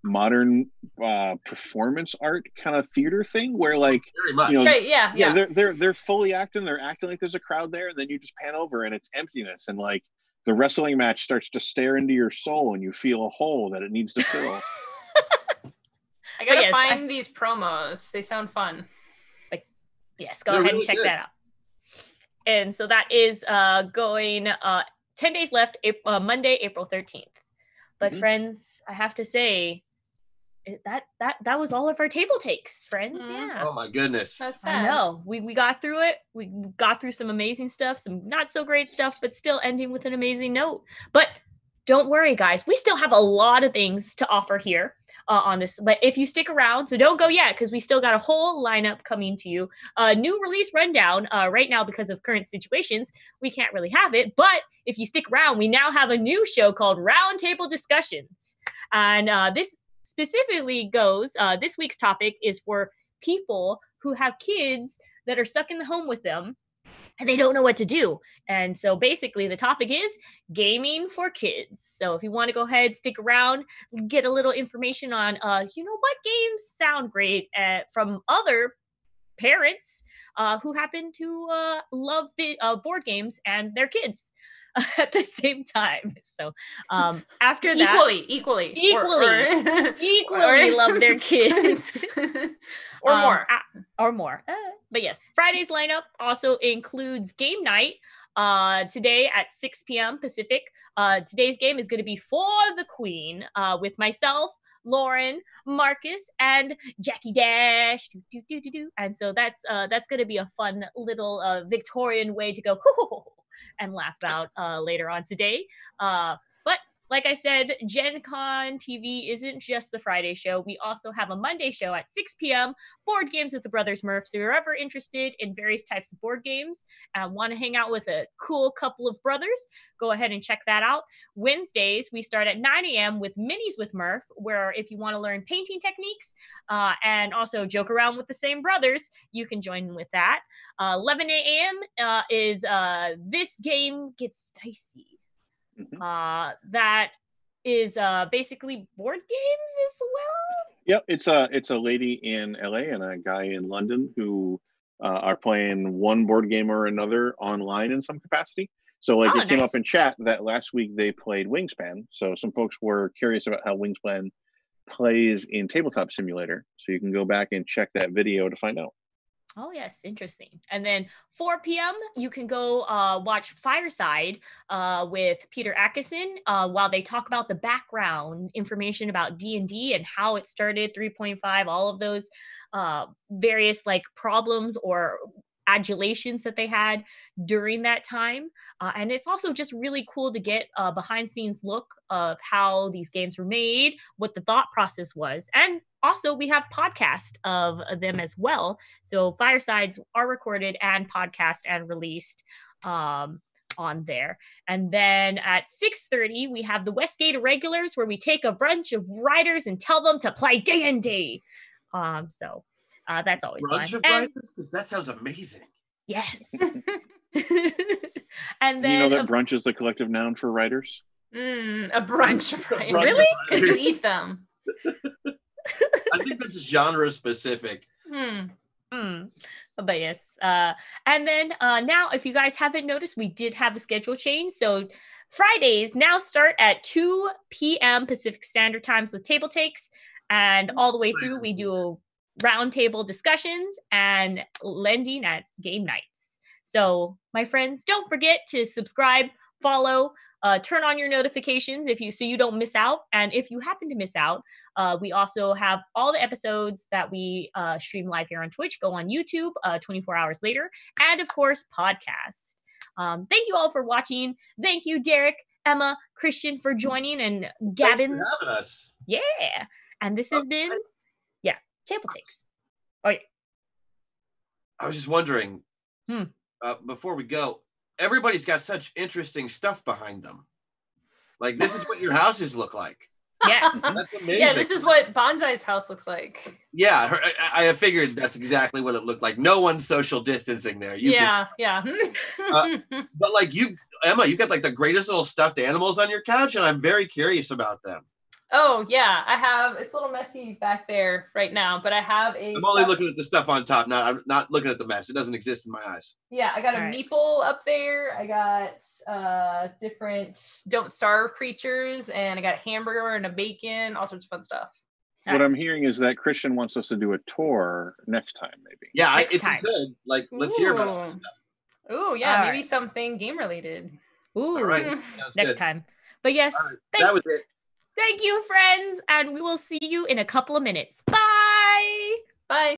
modern uh, performance art kind of theater thing where like, very much. You know, right, yeah, yeah, yeah. They're, they're, they're fully acting, they're acting like there's a crowd there, and then you just pan over and it's emptiness. And like the wrestling match starts to stare into your soul and you feel a hole that it needs to fill. I gotta yes, find I... these promos. They sound fun. Like, yes, go they're ahead really and check good. that out. And so that is uh, going uh, ten days left, April, uh, Monday, April thirteenth. But mm-hmm. friends, I have to say that that that was all of our table takes, friends. Mm-hmm. Yeah. Oh my goodness. That's sad. I know. We we got through it. We got through some amazing stuff, some not so great stuff, but still ending with an amazing note. But don't worry, guys. We still have a lot of things to offer here. Uh, on this, but if you stick around, so don't go yet because we still got a whole lineup coming to you. Uh, new release rundown uh, right now because of current situations, we can't really have it. But if you stick around, we now have a new show called Roundtable Discussions, and uh, this specifically goes. Uh, this week's topic is for people who have kids that are stuck in the home with them and they don't know what to do. And so basically the topic is gaming for kids. So if you want to go ahead, stick around, get a little information on, uh, you know, what games sound great at, from other parents uh, who happen to uh, love the uh, board games and their kids at the same time. So um, after that, equally, equally, equally, or, or, equally or, love their kids or um, more, or more. Uh, but yes, Friday's lineup also includes game night uh, today at six p.m. Pacific. Uh, today's game is going to be For the Queen uh, with myself, Lauren, Marcus, and Jackie Dash. Do, do, do, do, do. And so that's uh, that's going to be a fun little uh, Victorian way to go and laugh about uh, later on today. Uh, but like I said, Gen Con T V isn't just the Friday show. We also have a Monday show at six p.m. Board Games with the Brothers Murph. So if you're ever interested in various types of board games and want to hang out with a cool couple of brothers, go ahead and check that out. Wednesdays, we start at nine a.m. with Minis with Murph, where if you want to learn painting techniques uh, and also joke around with the same brothers, you can join with that. Uh, eleven a.m. Uh, is uh, This Game Gets Dicey. Mm-hmm. Uh, that is uh, basically board games as well. Yep, it's a it's a lady in L A and a guy in London who uh, are playing one board game or another online in some capacity. So like oh, it came nice. up in chat that last week they played Wingspan. So some folks were curious about how Wingspan plays in Tabletop Simulator. So you can go back and check that video to find out. Oh, yes. Interesting. And then four p m, you can go uh, watch Fireside uh, with Peter Atkinson uh, while they talk about the background information about D and D and how it started, three point five, all of those uh, various like problems or adulations that they had during that time. Uh, and it's also just really cool to get a behind scenes look of how these games were made, what the thought process was. And also we have podcasts of them as well. So Firesides are recorded and podcast and released um, on there. And then at six thirty, we have the Westgate Irregulars where we take a bunch of writers and tell them to play D and D. Um, so Uh, that's always fun. Because that sounds amazing. Yes. And then you know that a, brunch is the collective noun for writers. Mm, a brunch, a brunch really? Because you eat them. I think that's genre specific. Hmm. Mm. But yes. Uh, and then uh, now, if you guys haven't noticed, we did have a schedule change. So Fridays now start at two p m Pacific Standard Times with Table Takes, and all the way through we do a roundtable discussions and lending at game nights. So my friends, don't forget to subscribe, follow, uh, turn on your notifications if you so you don't miss out. And if you happen to miss out, uh, we also have all the episodes that we uh, stream live here on Twitch, go on YouTube uh, twenty-four hours later, and of course, podcasts. Um, thank you all for watching. Thank you, Derek, Emma, Christian for joining, and Gavin. Thanks for having us. Yeah. And this has been Table Takes. Oh yeah. I was just wondering, hmm. uh, before we go, everybody's got such interesting stuff behind them. Like this is what your houses look like. Yes. That's amazing. Yeah, this is what Banzai's house looks like. Yeah, her, I, I figured that's exactly what it looked like. No one's social distancing there. You've yeah, been, yeah. uh, but like you, Emma, you got like the greatest little stuffed animals on your couch, and I'm very curious about them. Oh, yeah, I have, it's a little messy back there right now, but I have a... I'm only looking at the stuff on top, not, I'm not looking at the mess. It doesn't exist in my eyes. Yeah, I got a meeple up there. I got uh, different Don't Starve creatures, and I got a hamburger and a bacon, all sorts of fun stuff. What I'm hearing is that Christian wants us to do a tour next time, maybe. Yeah, if you could, like, let's hear about all this stuff. Ooh, yeah, maybe something game-related. Ooh, next time. But yes, thank you. That was it. Thank you, friends, and we will see you in a couple of minutes. Bye! Bye.